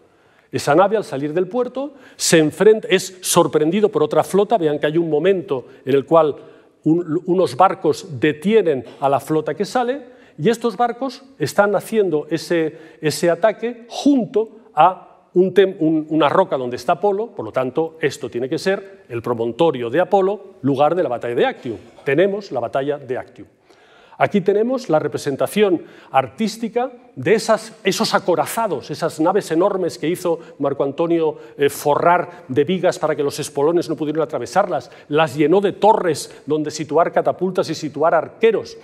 Esa nave, al salir del puerto, se enfrenta, es sorprendido por otra flota. Vean que hay un momento en el cual un, unos barcos detienen a la flota que sale y estos barcos están haciendo ese, ese ataque junto a un tem, un, una roca donde está Apolo. Por lo tanto, esto tiene que ser el promontorio de Apolo, lugar de la batalla de Actium. Tenemos la batalla de Actium. Aquí tenemos la representación artística de esas, esos acorazados, esas naves enormes que hizo Marco Antonio eh, forrar de vigas para que los espolones no pudieran atravesarlas, las llenó de torres donde situar catapultas y situar arqueros.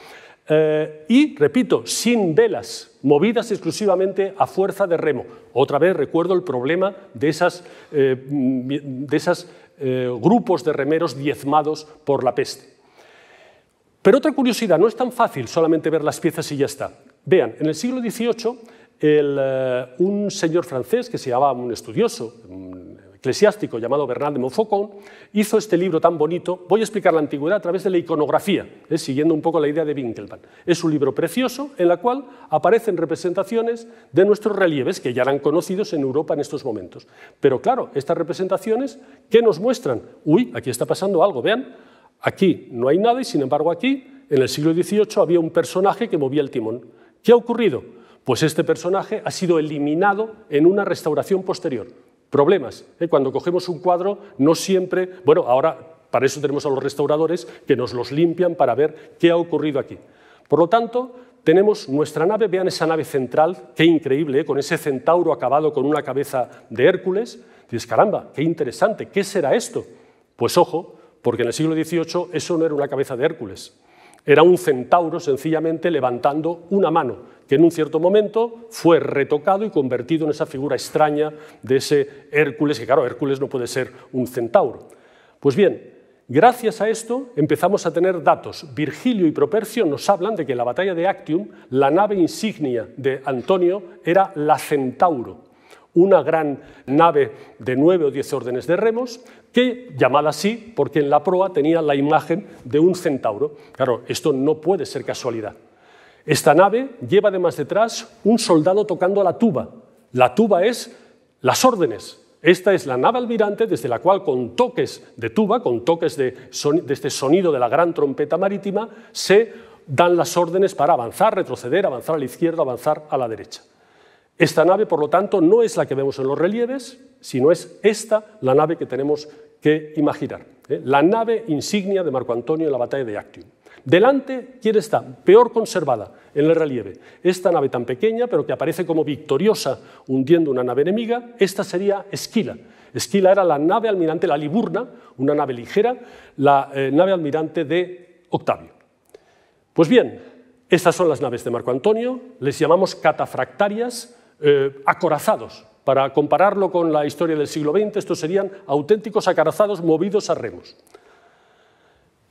Eh, y, repito, sin velas, movidas exclusivamente a fuerza de remo. Otra vez recuerdo el problema de esos eh, de esas, eh, grupos de remeros diezmados por la peste. Pero otra curiosidad, no es tan fácil solamente ver las piezas y ya está. Vean, en el siglo dieciocho, el, un señor francés que se llamaba un estudioso un eclesiástico llamado Bernard de Montfaucon hizo este libro tan bonito. Voy a explicar la antigüedad a través de la iconografía, eh, siguiendo un poco la idea de Winckelmann. Es un libro precioso en el cual aparecen representaciones de nuestros relieves que ya eran conocidos en Europa en estos momentos. Pero claro, estas representaciones, ¿qué nos muestran? Uy, aquí está pasando algo, vean. Aquí no hay nada y, sin embargo, aquí, en el siglo dieciocho, había un personaje que movía el timón. ¿Qué ha ocurrido? Pues este personaje ha sido eliminado en una restauración posterior. Problemas, ¿eh? Cuando cogemos un cuadro, no siempre... Bueno, ahora para eso tenemos a los restauradores que nos los limpian para ver qué ha ocurrido aquí. Por lo tanto, tenemos nuestra nave, vean esa nave central, qué increíble, ¿eh? Con ese centauro acabado con una cabeza de Hércules. Dices, caramba, qué interesante, ¿qué será esto? Pues ojo, porque en el siglo dieciocho eso no era una cabeza de Hércules, era un centauro sencillamente levantando una mano, que en un cierto momento fue retocado y convertido en esa figura extraña de ese Hércules, que claro, Hércules no puede ser un centauro. Pues bien, gracias a esto empezamos a tener datos. Virgilio y Propercio nos hablan de que en la batalla de Actium la nave insignia de Antonio era la Centauro, una gran nave de nueve o diez órdenes de remos, que, llamada así porque en la proa tenía la imagen de un centauro. Claro, esto no puede ser casualidad. Esta nave lleva además detrás un soldado tocando la tuba. La tuba es las órdenes. Esta es la nave almirante, desde la cual con toques de tuba, con toques de, de este sonido de la gran trompeta marítima, se dan las órdenes para avanzar, retroceder, avanzar a la izquierda, avanzar a la derecha. Esta nave, por lo tanto, no es la que vemos en los relieves, sino es esta la nave que tenemos que imaginar. ¿eh? La nave insignia de Marco Antonio en la batalla de Actium. Delante, ¿quién está? Peor conservada en el relieve. Esta nave tan pequeña, pero que aparece como victoriosa hundiendo una nave enemiga, esta sería Escila. Escila era la nave almirante, la Liburna, una nave ligera, la eh, nave almirante de Octavio. Pues bien, estas son las naves de Marco Antonio, les llamamos catafractarias, eh, acorazados. Para compararlo con la historia del siglo veinte, estos serían auténticos acorazados movidos a remos.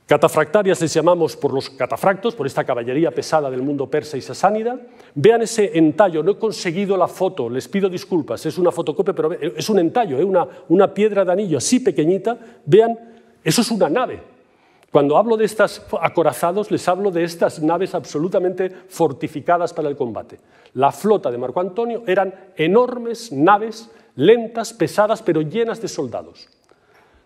Catafractarias les llamamos por los catafractos, por esta caballería pesada del mundo persa y sasánida. Vean ese entallo, no he conseguido la foto, les pido disculpas, es una fotocopia, pero es un entallo, ¿eh? una, una piedra de anillo así pequeñita. Vean, eso es una nave. Cuando hablo de estas acorazados, les hablo de estas naves absolutamente fortificadas para el combate. La flota de Marco Antonio eran enormes naves, lentas, pesadas, pero llenas de soldados.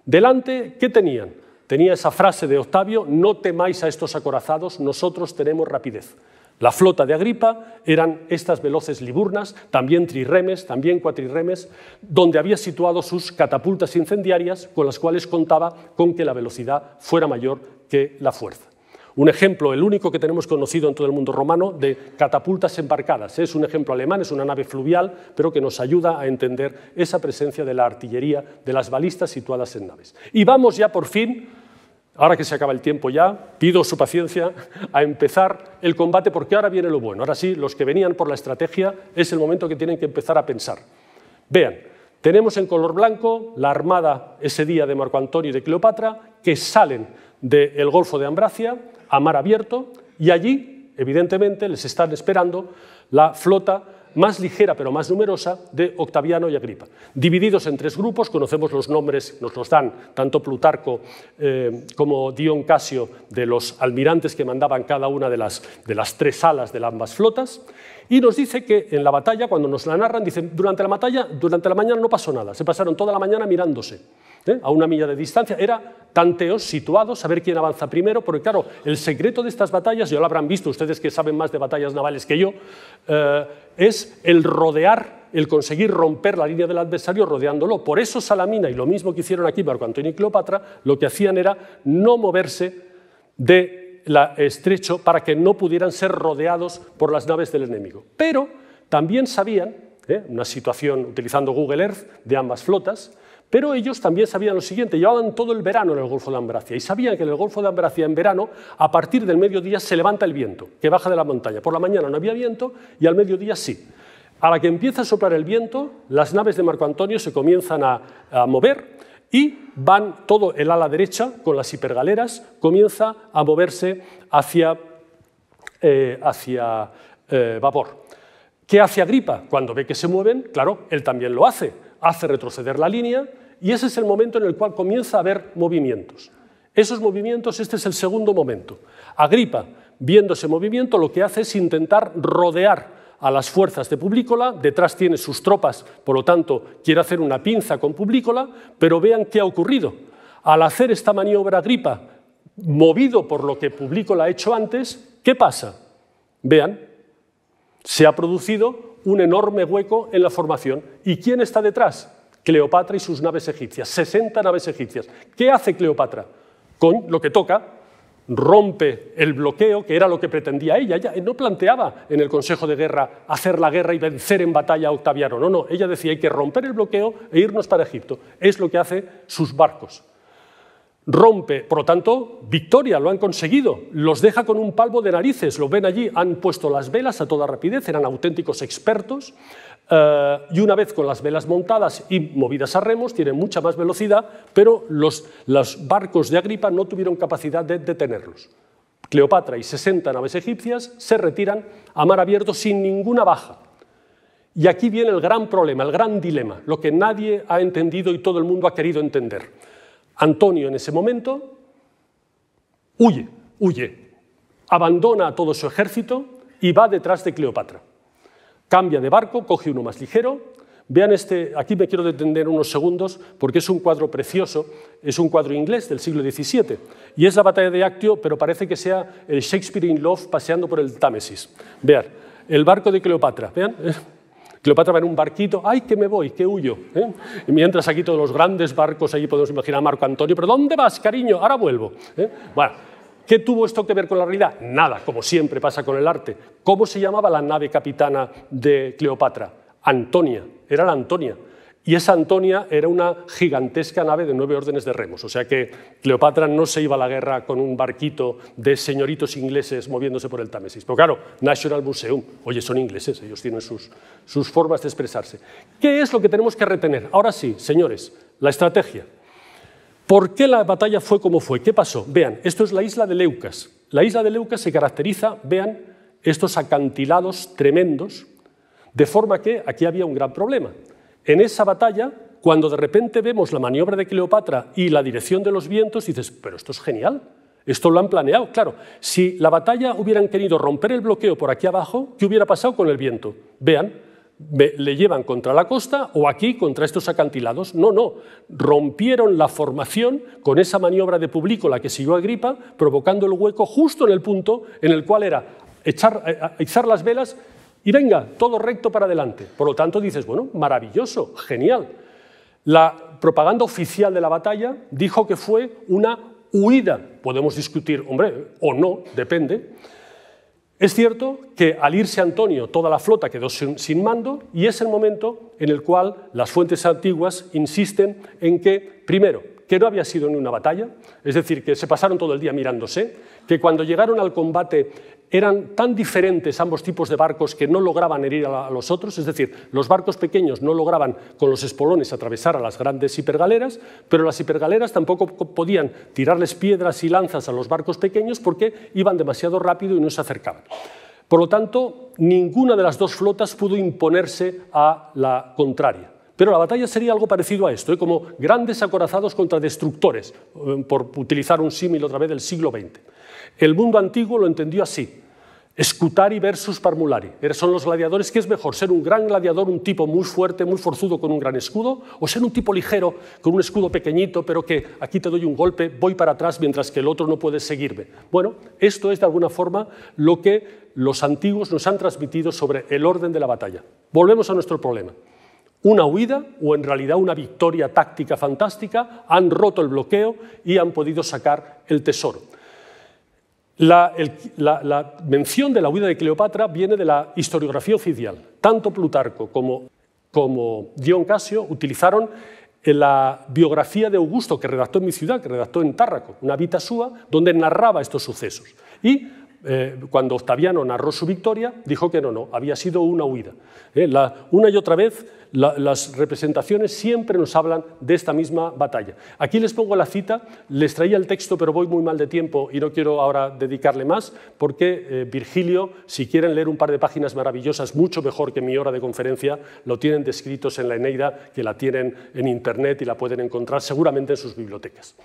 Delante, ¿qué tenían? Tenía esa frase de Octavio, no temáis a estos acorazados, nosotros tenemos rapidez. La flota de Agripa eran estas veloces liburnas, también trirremes, también cuatrirremes, donde había situado sus catapultas incendiarias, con las cuales contaba con que la velocidad fuera mayor que la fuerza. Un ejemplo, el único que tenemos conocido en todo el mundo romano, de catapultas embarcadas. Es un ejemplo alemán, es una nave fluvial, pero que nos ayuda a entender esa presencia de la artillería, de las balistas situadas en naves. Y vamos ya por fin, ahora que se acaba el tiempo ya, pido su paciencia, a empezar el combate, porque ahora viene lo bueno. Ahora sí, los que venían por la estrategia, es el momento que tienen que empezar a pensar. Vean, tenemos en color blanco la armada ese día de Marco Antonio y de Cleopatra, que salen del Golfo de Ambracia a mar abierto, y allí, evidentemente, les están esperando la flota más ligera pero más numerosa de Octaviano y Agripa, divididos en tres grupos. Conocemos los nombres, nos los dan tanto Plutarco eh, como Dion Casio, de los almirantes que mandaban cada una de las, de las tres alas de ambas flotas, y nos dice que en la batalla, cuando nos la narran, dicen, durante la batalla, durante la mañana no pasó nada, se pasaron toda la mañana mirándose, ¿eh? a una milla de distancia, era tanteos situados, saber quién avanza primero, porque claro, el secreto de estas batallas, ya lo habrán visto ustedes que saben más de batallas navales que yo, eh, es el rodear, el conseguir romper la línea del adversario rodeándolo. Por eso Salamina, y lo mismo que hicieron aquí Marco Antonio y Cleopatra, lo que hacían era no moverse del estrecho para que no pudieran ser rodeados por las naves del enemigo. Pero también sabían, ¿eh? una situación utilizando Google Earth de ambas flotas, pero ellos también sabían lo siguiente, llevaban todo el verano en el Golfo de Ambracia y sabían que en el Golfo de Ambracia en verano a partir del mediodía se levanta el viento, que baja de la montaña. Por la mañana no había viento y al mediodía sí. A la que empieza a soplar el viento, las naves de Marco Antonio se comienzan a, a mover y van todo el ala derecha con las hipergaleras, comienza a moverse hacia, eh, hacia eh, vapor. ¿Qué hace Agripa? Cuando ve que se mueven, claro, él también lo hace. Hace retroceder la línea y ese es el momento en el cual comienza a haber movimientos. Esos movimientos, este es el segundo momento. Agripa, viendo ese movimiento, lo que hace es intentar rodear a las fuerzas de Publícola, detrás tiene sus tropas, por lo tanto quiere hacer una pinza con Publícola, pero vean qué ha ocurrido. Al hacer esta maniobra Agripa, movido por lo que Publícola ha hecho antes, ¿qué pasa? Vean, se ha producido un enorme hueco en la formación. ¿Y quién está detrás? Cleopatra y sus naves egipcias, sesenta naves egipcias. ¿Qué hace Cleopatra? Con lo que toca, rompe el bloqueo, que era lo que pretendía ella. Ella no planteaba en el Consejo de Guerra hacer la guerra y vencer en batalla a Octaviano. No, no, ella decía, hay que romper el bloqueo e irnos para Egipto. Es lo que hace sus barcos. Rompe, por lo tanto, victoria, lo han conseguido, los deja con un palmo de narices, lo ven allí, han puesto las velas a toda rapidez, eran auténticos expertos, eh, y una vez con las velas montadas y movidas a remos, tienen mucha más velocidad, pero los, los barcos de Agripa no tuvieron capacidad de detenerlos. Cleopatra y sesenta naves egipcias se retiran a mar abierto sin ninguna baja. Y aquí viene el gran problema, el gran dilema, lo que nadie ha entendido y todo el mundo ha querido entender. Antonio en ese momento huye, huye, abandona a todo su ejército y va detrás de Cleopatra. Cambia de barco, coge uno más ligero. Vean este, aquí me quiero detener unos segundos porque es un cuadro precioso, es un cuadro inglés del siglo diecisiete y es la batalla de Actium, pero parece que sea el Shakespeare in Love paseando por el Támesis. Vean, el barco de Cleopatra, vean, Cleopatra va en un barquito, ¡ay, que me voy, que huyo! ¿Eh? Y mientras aquí todos los grandes barcos, allí podemos imaginar a Marco Antonio, pero ¿dónde vas, cariño? Ahora vuelvo. ¿Eh? Bueno, ¿qué tuvo esto que ver con la realidad? Nada, como siempre pasa con el arte. ¿Cómo se llamaba la nave capitana de Cleopatra? Antonia, era la Antonia, y esa Antonia era una gigantesca nave de nueve órdenes de remos, o sea que Cleopatra no se iba a la guerra con un barquito de señoritos ingleses moviéndose por el Támesis, pero claro, National Museum, oye, son ingleses, ellos tienen sus, sus formas de expresarse. ¿Qué es lo que tenemos que retener? Ahora sí, señores, la estrategia. ¿Por qué la batalla fue como fue? ¿Qué pasó? Vean, esto es la isla de Leucas. La isla de Leucas se caracteriza, vean, estos acantilados tremendos. De forma que aquí había un gran problema. En esa batalla, cuando de repente vemos la maniobra de Cleopatra y la dirección de los vientos, dices, pero esto es genial, esto lo han planeado. Claro, si la batalla hubieran querido romper el bloqueo por aquí abajo, ¿qué hubiera pasado con el viento? Vean, le llevan contra la costa o aquí contra estos acantilados. No, no, rompieron la formación con esa maniobra de Publícola que siguió Agripa, provocando el hueco justo en el punto en el cual era echar, echar las velas y venga, todo recto para adelante. Por lo tanto, dices, bueno, maravilloso, genial. La propaganda oficial de la batalla dijo que fue una huida. Podemos discutir, hombre, o no, depende. Es cierto que al irse Antonio, toda la flota quedó sin, sin mando y es el momento en el cual las fuentes antiguas insisten en que, primero, que no había sido ni una batalla, es decir, que se pasaron todo el día mirándose, que cuando llegaron al combate eran tan diferentes ambos tipos de barcos que no lograban herir a los otros, es decir, los barcos pequeños no lograban con los espolones atravesar a las grandes hipergaleras, pero las hipergaleras tampoco podían tirarles piedras y lanzas a los barcos pequeños porque iban demasiado rápido y no se acercaban. Por lo tanto, ninguna de las dos flotas pudo imponerse a la contraria. Pero la batalla sería algo parecido a esto, ¿eh? Como grandes acorazados contra destructores, por utilizar un símil otra vez del siglo veinte. El mundo antiguo lo entendió así, Scutari versus Parmulari. Son los gladiadores, ¿qué es mejor? ¿Ser un gran gladiador, un tipo muy fuerte, muy forzudo con un gran escudo? ¿O ser un tipo ligero, con un escudo pequeñito, pero que aquí te doy un golpe, voy para atrás mientras que el otro no puede seguirme? Bueno, esto es de alguna forma lo que los antiguos nos han transmitido sobre el orden de la batalla. Volvemos a nuestro problema. Una huida o en realidad una victoria táctica fantástica, han roto el bloqueo y han podido sacar el tesoro. La, el, la, la mención de la huida de Cleopatra viene de la historiografía oficial. Tanto Plutarco como, como Dion Casio utilizaron la biografía de Augusto que redactó en mi ciudad, que redactó en Tárraco, una Vita Sua, donde narraba estos sucesos. Y Eh, cuando Octaviano narró su victoria, dijo que no, no, había sido una huida. Eh, la, una y otra vez, la, las representaciones siempre nos hablan de esta misma batalla. Aquí les pongo la cita, les traía el texto, pero voy muy mal de tiempo y no quiero ahora dedicarle más, porque eh, Virgilio, si quieren leer un par de páginas maravillosas, mucho mejor que mi hora de conferencia, lo tienen descritos en la Eneida, que la tienen en Internet y la pueden encontrar seguramente en sus bibliotecas.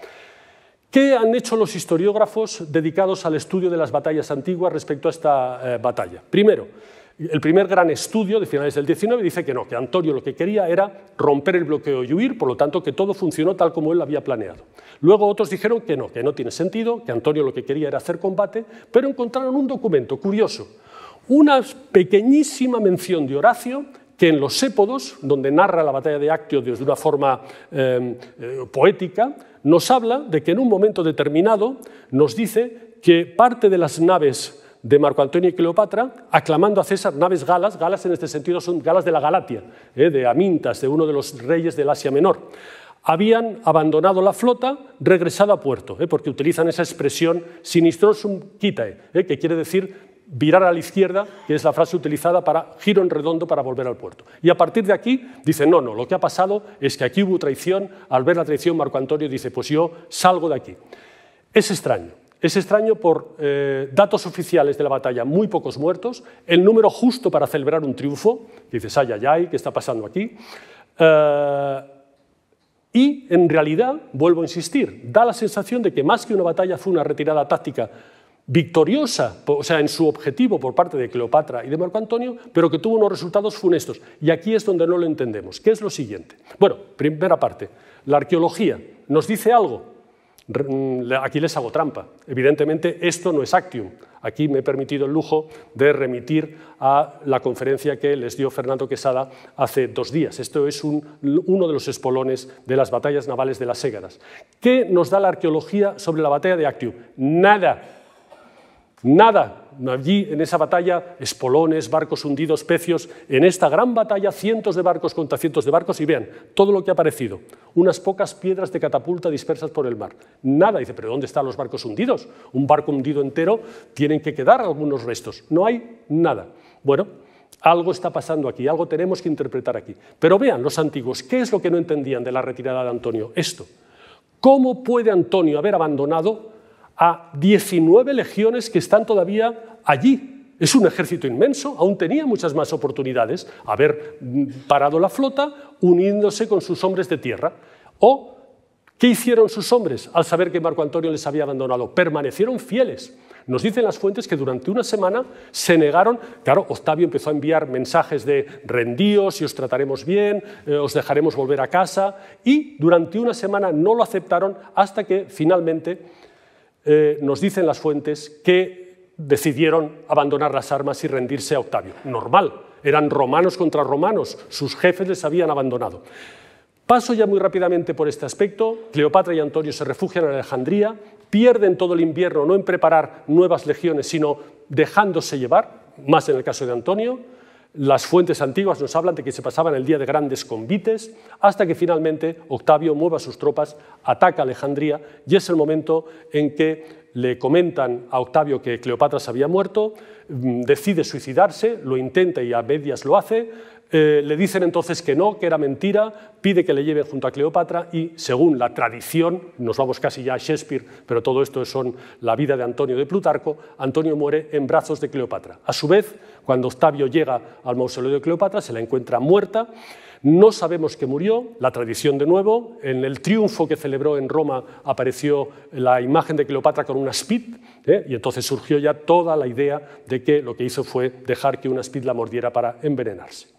¿Qué han hecho los historiógrafos dedicados al estudio de las batallas antiguas respecto a esta eh, batalla? Primero, el primer gran estudio de finales del diecinueve dice que no, que Antonio lo que quería era romper el bloqueo y huir, por lo tanto que todo funcionó tal como él lo había planeado. Luego otros dijeron que no, que no tiene sentido, que Antonio lo que quería era hacer combate, pero encontraron un documento curioso, una pequeñísima mención de Horacio que en los Sépodos, donde narra la batalla de Actio de una forma eh, eh, poética, nos habla de que en un momento determinado nos dice que parte de las naves de Marco Antonio y Cleopatra, aclamando a César, naves galas, galas en este sentido son galas de la Galatia, eh, de Amintas, de uno de los reyes del Asia Menor, habían abandonado la flota, regresado a puerto, eh, porque utilizan esa expresión sinistrosum quitae, eh, que quiere decir virar a la izquierda, que es la frase utilizada para giro en redondo para volver al puerto. Y a partir de aquí dice, no, no, lo que ha pasado es que aquí hubo traición, al ver la traición Marco Antonio dice, pues yo salgo de aquí. Es extraño, Es extraño por eh, datos oficiales de la batalla, muy pocos muertos, el número justo para celebrar un triunfo, dices, ay, ay, ay, ¿qué está pasando aquí? Eh, y en realidad, vuelvo a insistir, da la sensación de que más que una batalla fue una retirada táctica victoriosa, o sea, en su objetivo por parte de Cleopatra y de Marco Antonio, pero que tuvo unos resultados funestos. Y aquí es donde no lo entendemos. ¿Qué es lo siguiente? Bueno, primera parte, la arqueología nos dice algo. Aquí les hago trampa. Evidentemente, esto no es Actium. Aquí me he permitido el lujo de remitir a la conferencia que les dio Fernando Quesada hace dos días. Esto es un, uno de los espolones de las batallas navales de las Ségadas. ¿Qué nos da la arqueología sobre la batalla de Actium? Nada. Nada. Allí, en esa batalla, espolones, barcos hundidos, pecios. En esta gran batalla, cientos de barcos contra cientos de barcos. Y vean, todo lo que ha aparecido. Unas pocas piedras de catapulta dispersas por el mar. Nada. Dice, pero ¿dónde están los barcos hundidos? Un barco hundido entero, tienen que quedar algunos restos. No hay nada. Bueno, algo está pasando aquí, algo tenemos que interpretar aquí. Pero vean, los antiguos, ¿qué es lo que no entendían de la retirada de Antonio? Esto. ¿Cómo puede Antonio haber abandonado a diecinueve legiones que están todavía allí? Es un ejército inmenso, aún tenía muchas más oportunidades, haber parado la flota uniéndose con sus hombres de tierra. ¿O qué hicieron sus hombres al saber que Marco Antonio les había abandonado? Permanecieron fieles. Nos dicen las fuentes que durante una semana se negaron. Claro, Octavio empezó a enviar mensajes de rendíos y os trataremos bien, eh, os dejaremos volver a casa, y durante una semana no lo aceptaron hasta que finalmente... Eh, nos dicen las fuentes que decidieron abandonar las armas y rendirse a Octavio. Normal, eran romanos contra romanos, sus jefes les habían abandonado. Paso ya muy rápidamente por este aspecto. Cleopatra y Antonio se refugian en Alejandría, pierden todo el invierno no en preparar nuevas legiones, sino dejándose llevar, más en el caso de Antonio. Las fuentes antiguas nos hablan de que se pasaban el día de grandes convites, hasta que finalmente Octavio mueve a sus tropas, ataca Alejandría, y es el momento en que le comentan a Octavio que Cleopatra se había muerto, decide suicidarse, lo intenta y a medias lo hace, eh, le dicen entonces que no, que era mentira, pide que le lleven junto a Cleopatra y, según la tradición, nos vamos casi ya a Shakespeare, pero todo esto son la vida de Antonio de Plutarco, Antonio muere en brazos de Cleopatra. A su vez, cuando Octavio llega al mausoleo de Cleopatra, se la encuentra muerta. No sabemos que murió, la tradición de nuevo. En el triunfo que celebró en Roma apareció la imagen de Cleopatra con una spid, ¿eh? y entonces surgió ya toda la idea de que lo que hizo fue dejar que una spid la mordiera para envenenarse.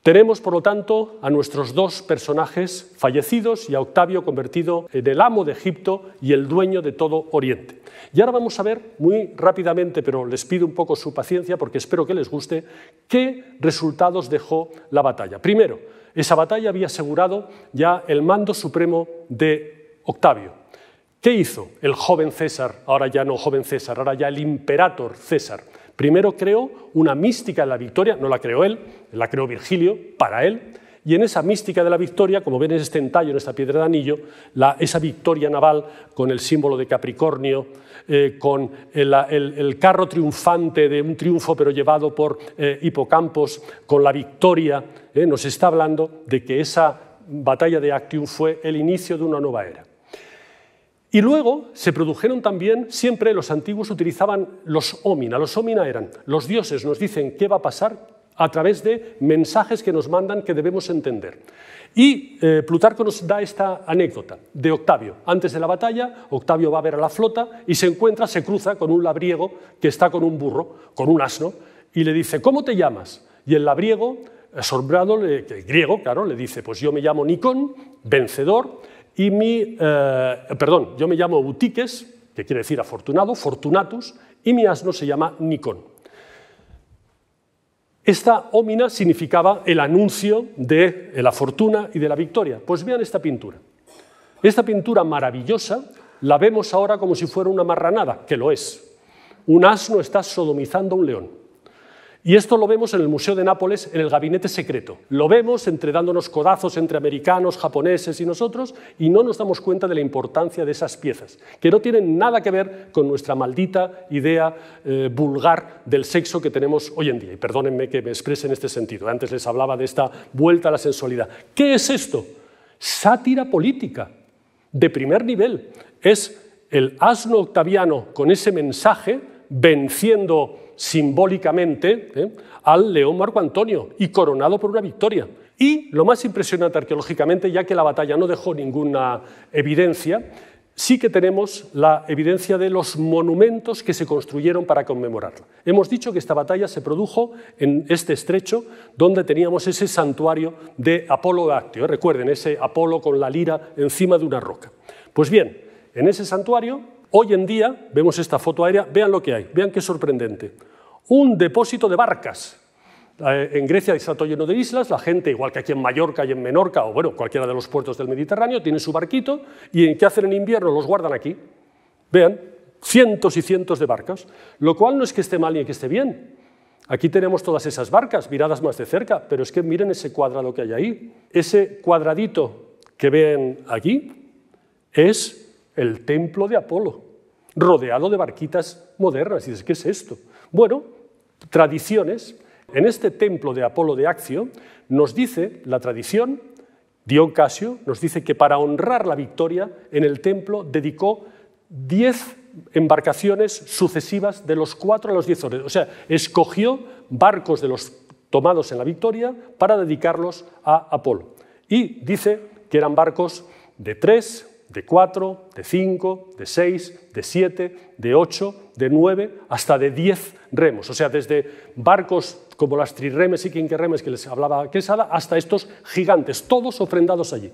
Tenemos, por lo tanto, a nuestros dos personajes fallecidos y a Octavio convertido en el amo de Egipto y el dueño de todo Oriente. Y ahora vamos a ver muy rápidamente, pero les pido un poco su paciencia porque espero que les guste, qué resultados dejó la batalla. Primero, esa batalla había asegurado ya el mando supremo de Octavio. ¿Qué hizo el joven César? Ahora ya no joven César, ahora ya el imperator César. Primero creó una mística de la victoria, no la creó él, la creó Virgilio para él, y en esa mística de la victoria, como ven en este entallo, en esta piedra de anillo, la, esa victoria naval con el símbolo de Capricornio, eh, con el, el, el carro triunfante de un triunfo pero llevado por eh, Hipocampos, con la victoria, eh, nos está hablando de que esa batalla de Actium fue el inicio de una nueva era. Y luego se produjeron también, siempre los antiguos utilizaban los homina. Los homina eran los dioses, nos dicen qué va a pasar a través de mensajes que nos mandan que debemos entender. Y eh, Plutarco nos da esta anécdota de Octavio. Antes de la batalla, Octavio va a ver a la flota y se encuentra, se cruza con un labriego que está con un burro, con un asno, y le dice, ¿cómo te llamas? Y el labriego, asombrado, el griego, claro, le dice, pues yo me llamo Nicón, vencedor, y mi, eh, perdón, yo me llamo Eutiques, que quiere decir afortunado, fortunatus, y mi asno se llama Nicón. Esta homina significaba el anuncio de la fortuna y de la victoria. Pues vean esta pintura. Esta pintura maravillosa la vemos ahora como si fuera una marranada, que lo es. Un asno está sodomizando a un león. Y esto lo vemos en el Museo de Nápoles, en el gabinete secreto. Lo vemos entre dándonos codazos entre americanos, japoneses y nosotros, y no nos damos cuenta de la importancia de esas piezas, que no tienen nada que ver con nuestra maldita idea eh, vulgar del sexo que tenemos hoy en día. Y perdónenme que me exprese en este sentido. Antes les hablaba de esta vuelta a la sensualidad. ¿Qué es esto? Sátira política, de primer nivel. Es el asno octaviano con ese mensaje, venciendo simbólicamente ¿eh? al león Marco Antonio y coronado por una victoria. Y lo más impresionante arqueológicamente, ya que la batalla no dejó ninguna evidencia, sí que tenemos la evidencia de los monumentos que se construyeron para conmemorarla. Hemos dicho que esta batalla se produjo en este estrecho donde teníamos ese santuario de Apolo Dácteo. ¿eh? Recuerden, ese Apolo con la lira encima de una roca. Pues bien, en ese santuario... hoy en día, vemos esta foto aérea, vean lo que hay, vean qué sorprendente. Un depósito de barcas. En Grecia está todo lleno de islas, la gente, igual que aquí en Mallorca y en Menorca, o bueno, cualquiera de los puertos del Mediterráneo, tiene su barquito, y ¿qué hacen en invierno? Los guardan aquí. Vean, cientos y cientos de barcas, lo cual no es que esté mal ni que esté bien. Aquí tenemos todas esas barcas, miradas más de cerca, pero es que miren ese cuadrado que hay ahí. Ese cuadradito que ven aquí es... el templo de Apolo, rodeado de barquitas modernas. Y dices, ¿qué es esto? Bueno, tradiciones. En este templo de Apolo de Accio nos dice la tradición, Dion Casio nos dice que para honrar la victoria en el templo dedicó diez embarcaciones sucesivas de los cuatro a los diez hombres. O sea, escogió barcos de los tomados en la victoria para dedicarlos a Apolo. Y dice que eran barcos de tres... de cuatro, de cinco, de seis, de siete, de ocho, de nueve, hasta de diez remos. O sea, desde barcos como las trirremes y quinquerremes que les hablaba Quesada, hasta estos gigantes, todos ofrendados allí.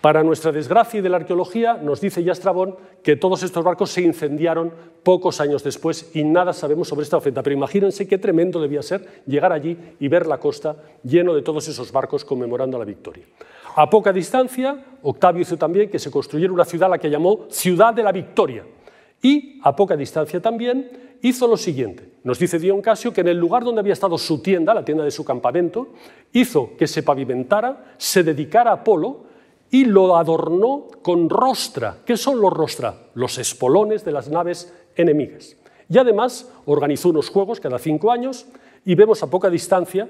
Para nuestra desgracia y de la arqueología, nos dice ya Estrabón que todos estos barcos se incendiaron pocos años después y nada sabemos sobre esta ofrenda. Pero imagínense qué tremendo debía ser llegar allí y ver la costa lleno de todos esos barcos conmemorando la victoria. A poca distancia, Octavio hizo también que se construyera una ciudad a la que llamó Ciudad de la Victoria. Y a poca distancia también hizo lo siguiente. Nos dice Dion Casio que en el lugar donde había estado su tienda, la tienda de su campamento, hizo que se pavimentara, se dedicara a Apolo, y lo adornó con rostra. ¿Qué son los rostra? Los espolones de las naves enemigas. Y además organizó unos juegos cada cinco años y vemos a poca distancia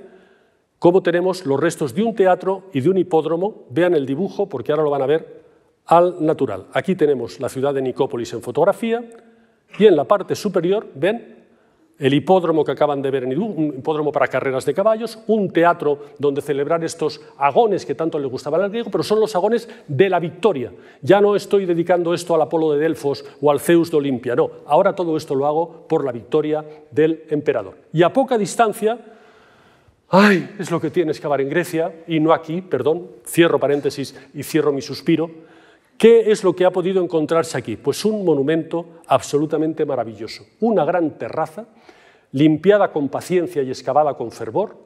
cómo tenemos los restos de un teatro y de un hipódromo. Vean el dibujo porque ahora lo van a ver al natural. Aquí tenemos la ciudad de Nicópolis en fotografía y en la parte superior ven el hipódromo que acaban de ver, un hipódromo para carreras de caballos, un teatro donde celebrar estos agones que tanto le gustaban al griego, pero son los agones de la victoria. Ya no estoy dedicando esto al Apolo de Delfos o al Zeus de Olimpia, no. Ahora todo esto lo hago por la victoria del emperador. Y a poca distancia, ¡ay! Es lo que tiene excavar en Grecia, y no aquí, perdón, cierro paréntesis y cierro mi suspiro. ¿Qué es lo que ha podido encontrarse aquí? Pues un monumento absolutamente maravilloso, una gran terraza, limpiada con paciencia y excavada con fervor,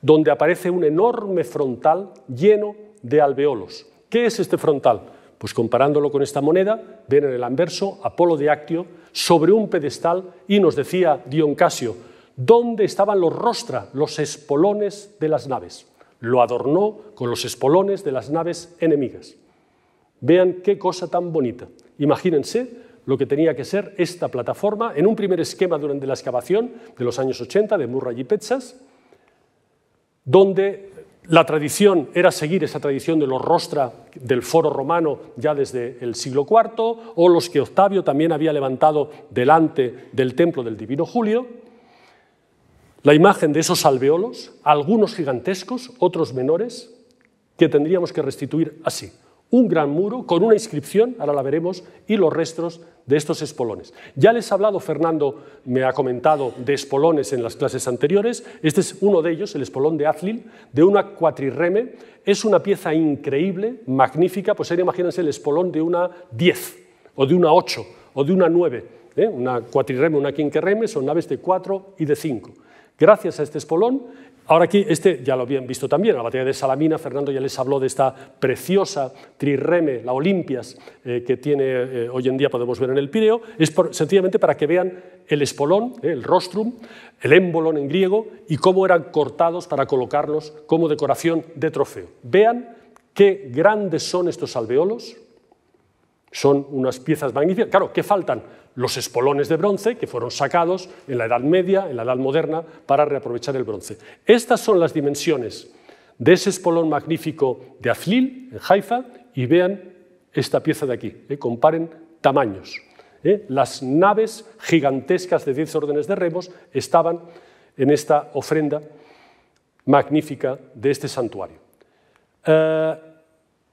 donde aparece un enorme frontal lleno de alveolos. ¿Qué es este frontal? Pues comparándolo con esta moneda, ven en el anverso Apolo de Actio sobre un pedestal y nos decía Dion Casio, ¿dónde estaban los rostra, los espolones de las naves? Lo adornó con los espolones de las naves enemigas. Vean qué cosa tan bonita. Imagínense lo que tenía que ser esta plataforma en un primer esquema durante la excavación de los años ochenta de Murray y Petsas, donde la tradición era seguir esa tradición de los rostra del foro romano ya desde el siglo cuarto o los que Octavio también había levantado delante del templo del Divino Julio. La imagen de esos alveolos, algunos gigantescos, otros menores, que tendríamos que restituir así. Un gran muro con una inscripción, ahora la veremos, y los restos de estos espolones. Ya les he hablado, Fernando me ha comentado de espolones en las clases anteriores. Este es uno de ellos, el espolón de Azlil, de una cuatrirreme. Es una pieza increíble, magnífica, pues ahora imagínense el espolón de una diez, o de una ocho, o de una nueve. ¿eh? Una cuatrirreme, una quinquerreme, son naves de cuatro y de cinco. Gracias a este espolón, ahora aquí, este ya lo habían visto también, en la batalla de Salamina, Fernando ya les habló de esta preciosa trirreme, la Olimpias, eh, que tiene, eh, hoy en día podemos ver en el Pireo, es por, sencillamente para que vean el espolón, eh, el rostrum, el émbolon en griego, y cómo eran cortados para colocarlos como decoración de trofeo. Vean qué grandes son estos alveolos, son unas piezas magníficas, claro, ¿qué faltan? Los espolones de bronce que fueron sacados en la Edad Media, en la Edad Moderna, para reaprovechar el bronce. Estas son las dimensiones de ese espolón magnífico de Azlil, en Haifa, y vean esta pieza de aquí. ¿eh? Comparen tamaños. ¿Eh? Las naves gigantescas de diez órdenes de remos estaban en esta ofrenda magnífica de este santuario. Eh,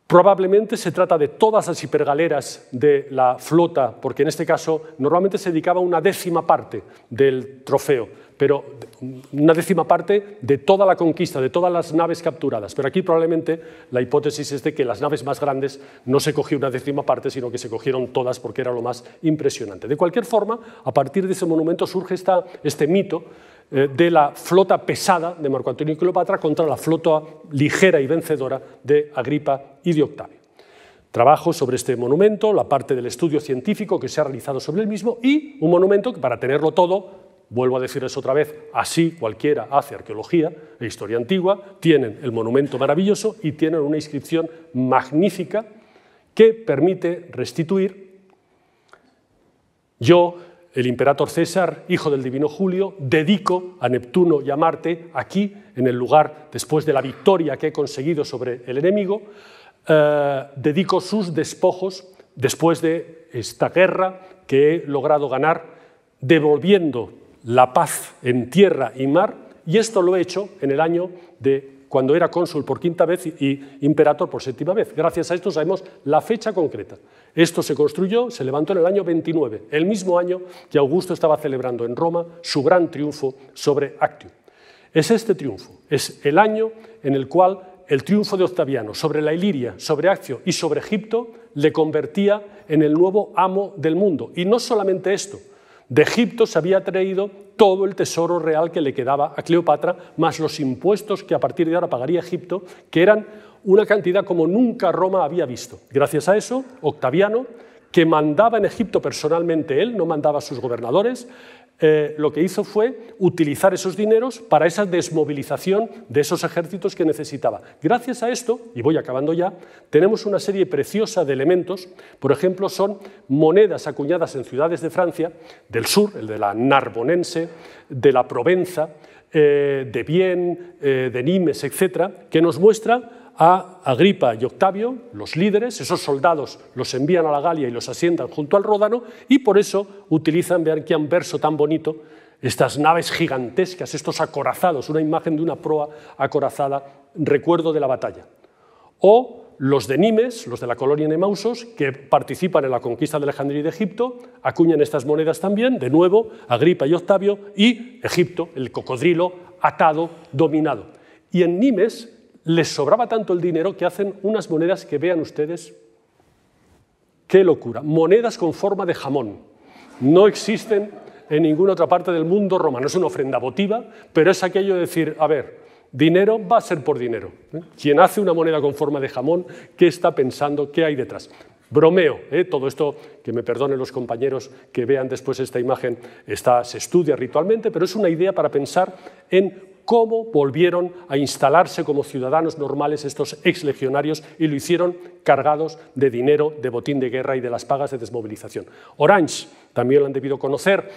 probablemente se trata de todas las hipergaleras de la flota, porque en este caso normalmente se dedicaba una décima parte del trofeo, pero una décima parte de toda la conquista, de todas las naves capturadas. Pero aquí probablemente la hipótesis es de que las naves más grandes no se cogió una décima parte, sino que se cogieron todas porque era lo más impresionante. De cualquier forma, a partir de ese monumento surge esta, este mito de la flota pesada de Marco Antonio y Cleopatra contra la flota ligera y vencedora de Agripa y de Octavio. Trabajo sobre este monumento, la parte del estudio científico que se ha realizado sobre el mismo y un monumento que, para tenerlo todo, vuelvo a decirles otra vez, así cualquiera hace arqueología e historia antigua, tienen el monumento maravilloso y tienen una inscripción magnífica que permite restituir: yo, el imperator César, hijo del divino Julio, dedico a Neptuno y a Marte, aquí, en el lugar, después de la victoria que he conseguido sobre el enemigo, eh, dedico sus despojos después de esta guerra que he logrado ganar, devolviendo la paz en tierra y mar, y esto lo he hecho en el año de cuando era cónsul por quinta vez y imperator por séptima vez. Gracias a esto sabemos la fecha concreta. Esto se construyó, se levantó en el año veintinueve, el mismo año que Augusto estaba celebrando en Roma su gran triunfo sobre Actium. Es este triunfo, es el año en el cual el triunfo de Octaviano sobre la Iliria, sobre Accio y sobre Egipto le convertía en el nuevo amo del mundo. Y no solamente esto, de Egipto se había traído todo el tesoro real que le quedaba a Cleopatra, más los impuestos que a partir de ahora pagaría Egipto, que eran una cantidad como nunca Roma había visto. Gracias a eso, Octaviano, que mandaba en Egipto personalmente él, no mandaba a sus gobernadores, eh, lo que hizo fue utilizar esos dineros para esa desmovilización de esos ejércitos que necesitaba. Gracias a esto, y voy acabando ya, tenemos una serie preciosa de elementos. Por ejemplo, son monedas acuñadas en ciudades de Francia, del sur, el de la Narbonense, de la Provenza, eh, de Vienne, eh, de Nimes, etcétera, que nos muestra a Agripa y Octavio, los líderes. Esos soldados los envían a la Galia y los asientan junto al Ródano, y por eso utilizan, vean qué anverso tan bonito, estas naves gigantescas, estos acorazados, una imagen de una proa acorazada, recuerdo de la batalla. O los de Nimes, los de la colonia Nemausos, que participan en la conquista de Alejandría y de Egipto, acuñan estas monedas también, de nuevo, Agripa y Octavio, y Egipto, el cocodrilo atado, dominado. Y en Nimes les sobraba tanto el dinero que hacen unas monedas que vean ustedes, qué locura, monedas con forma de jamón. No existen en ninguna otra parte del mundo romano, es una ofrenda votiva, pero es aquello de decir, a ver, dinero va a ser por dinero. ¿Eh? Quien hace una moneda con forma de jamón, ¿qué está pensando? ¿Qué hay detrás? Bromeo, ¿eh? Todo esto, que me perdonen los compañeros que vean después esta imagen, está, se estudia ritualmente, pero es una idea para pensar en cómo volvieron a instalarse como ciudadanos normales estos exlegionarios, y lo hicieron cargados de dinero, de botín de guerra y de las pagas de desmovilización. Orange, también lo han debido conocer,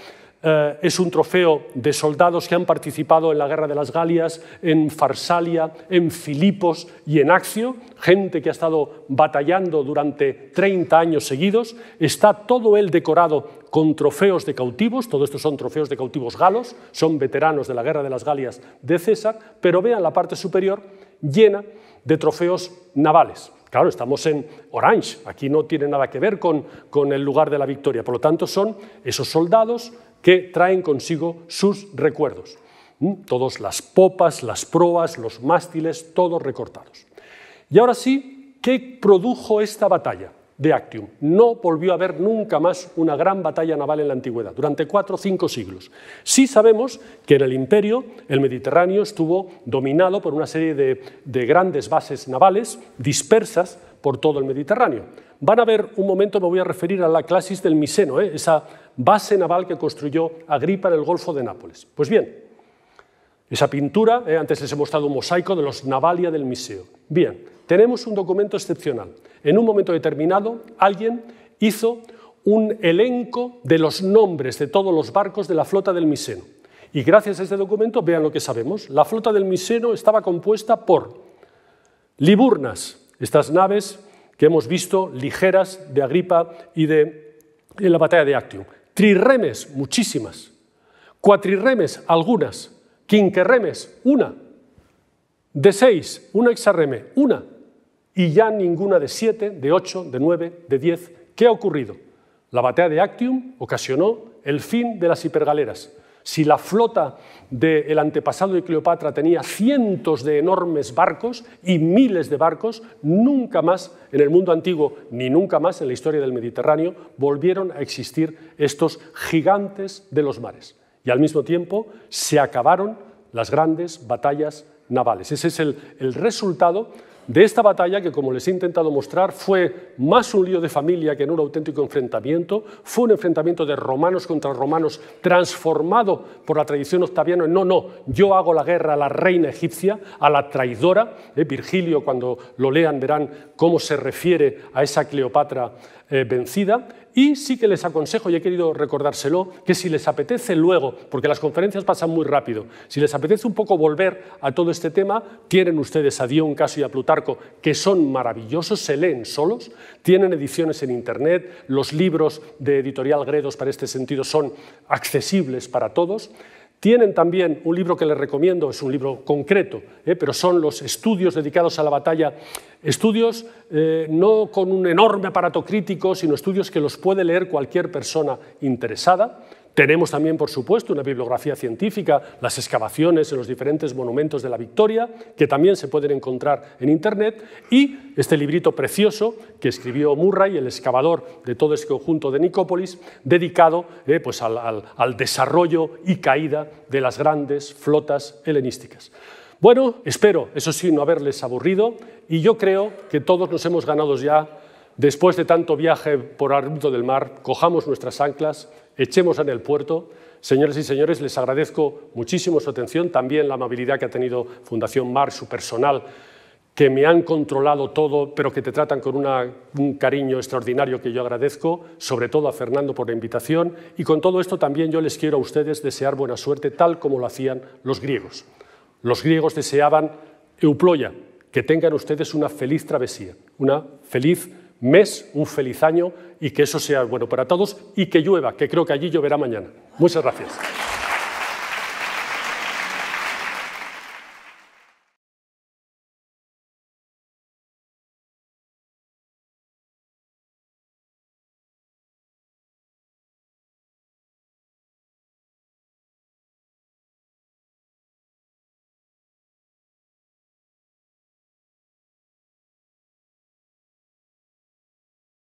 eh, es un trofeo de soldados que han participado en la Guerra de las Galias, en Farsalia, en Filipos y en Accio, gente que ha estado batallando durante treinta años seguidos. Está todo él decorado con trofeos de cautivos, todo esto son trofeos de cautivos galos, son veteranos de la Guerra de las Galias de César, pero vean la parte superior llena de trofeos navales. Claro, estamos en Orange, aquí no tiene nada que ver con, con el lugar de la victoria, por lo tanto son esos soldados que traen consigo sus recuerdos. Todas las popas, las proas, los mástiles, todos recortados. Y ahora sí, ¿qué produjo esta batalla de Actium? No volvió a haber nunca más una gran batalla naval en la antigüedad, durante cuatro o cinco siglos. Sí sabemos que en el imperio el Mediterráneo estuvo dominado por una serie de, de grandes bases navales dispersas por todo el Mediterráneo. Van a ver un momento, me voy a referir a la Clasis del Miseno, ¿eh? Esa base naval que construyó Agripa en el Golfo de Nápoles. Pues bien, esa pintura, ¿eh? Antes les he mostrado un mosaico de los Navalia del Miseo. Bien, tenemos un documento excepcional. En un momento determinado, alguien hizo un elenco de los nombres de todos los barcos de la flota del Miseno. Y gracias a este documento, vean lo que sabemos. La flota del Miseno estaba compuesta por Liburnas, estas naves que hemos visto ligeras de Agripa y de en la batalla de Actium. Trirremes, muchísimas. Cuatrirremes, algunas. Quinquerremes, una. De seis, una hexarreme, una. Y ya ninguna de siete, de ocho, de nueve, de diez. ¿Qué ha ocurrido? La batalla de Actium ocasionó el fin de las hipergaleras. Si la flota del antepasado de Cleopatra tenía cientos de enormes barcos y miles de barcos, nunca más en el mundo antiguo, ni nunca más en la historia del Mediterráneo, volvieron a existir estos gigantes de los mares. Y al mismo tiempo se acabaron las grandes batallas navales. Ese es el, el resultado de esta batalla que, como les he intentado mostrar, fue más un lío de familia que no un auténtico enfrentamiento. Fue un enfrentamiento de romanos contra romanos transformado por la tradición octaviana en no, no, yo hago la guerra a la reina egipcia, a la traidora. Eh, Virgilio, cuando lo lean, verán cómo se refiere a esa Cleopatra eh, vencida. Y sí que les aconsejo, y he querido recordárselo, que si les apetece luego, porque las conferencias pasan muy rápido, si les apetece un poco volver a todo este tema, tienen ustedes a Dion Casio y a Plutarco, que son maravillosos, se leen solos, tienen ediciones en Internet, los libros de Editorial Gredos para este sentido son accesibles para todos. Tienen también un libro que les recomiendo, es un libro concreto, eh, pero son los estudios dedicados a la batalla, estudios eh, no con un enorme aparato crítico, sino estudios que los puede leer cualquier persona interesada. Tenemos también, por supuesto, una bibliografía científica, las excavaciones en los diferentes monumentos de la Victoria, que también se pueden encontrar en Internet, y este librito precioso que escribió Murray, el excavador de todo este conjunto de Nicópolis, dedicado eh, pues al, al, al desarrollo y caída de las grandes flotas helenísticas. Bueno, espero, eso sí, no haberles aburrido, y yo creo que todos nos hemos ganado ya, después de tanto viaje por ámbito del mar, cojamos nuestras anclas, echemos en el puerto. Señores y señores, les agradezco muchísimo su atención, también la amabilidad que ha tenido Fundación Mar, su personal, que me han controlado todo, pero que te tratan con una, un cariño extraordinario que yo agradezco, sobre todo a Fernando por la invitación, y con todo esto también yo les quiero a ustedes desear buena suerte, tal como lo hacían los griegos. Los griegos deseaban euploia, que tengan ustedes una feliz travesía, una feliz mes, un feliz año, y que eso sea bueno para todos y que llueva, que creo que allí lloverá mañana. Muchas gracias.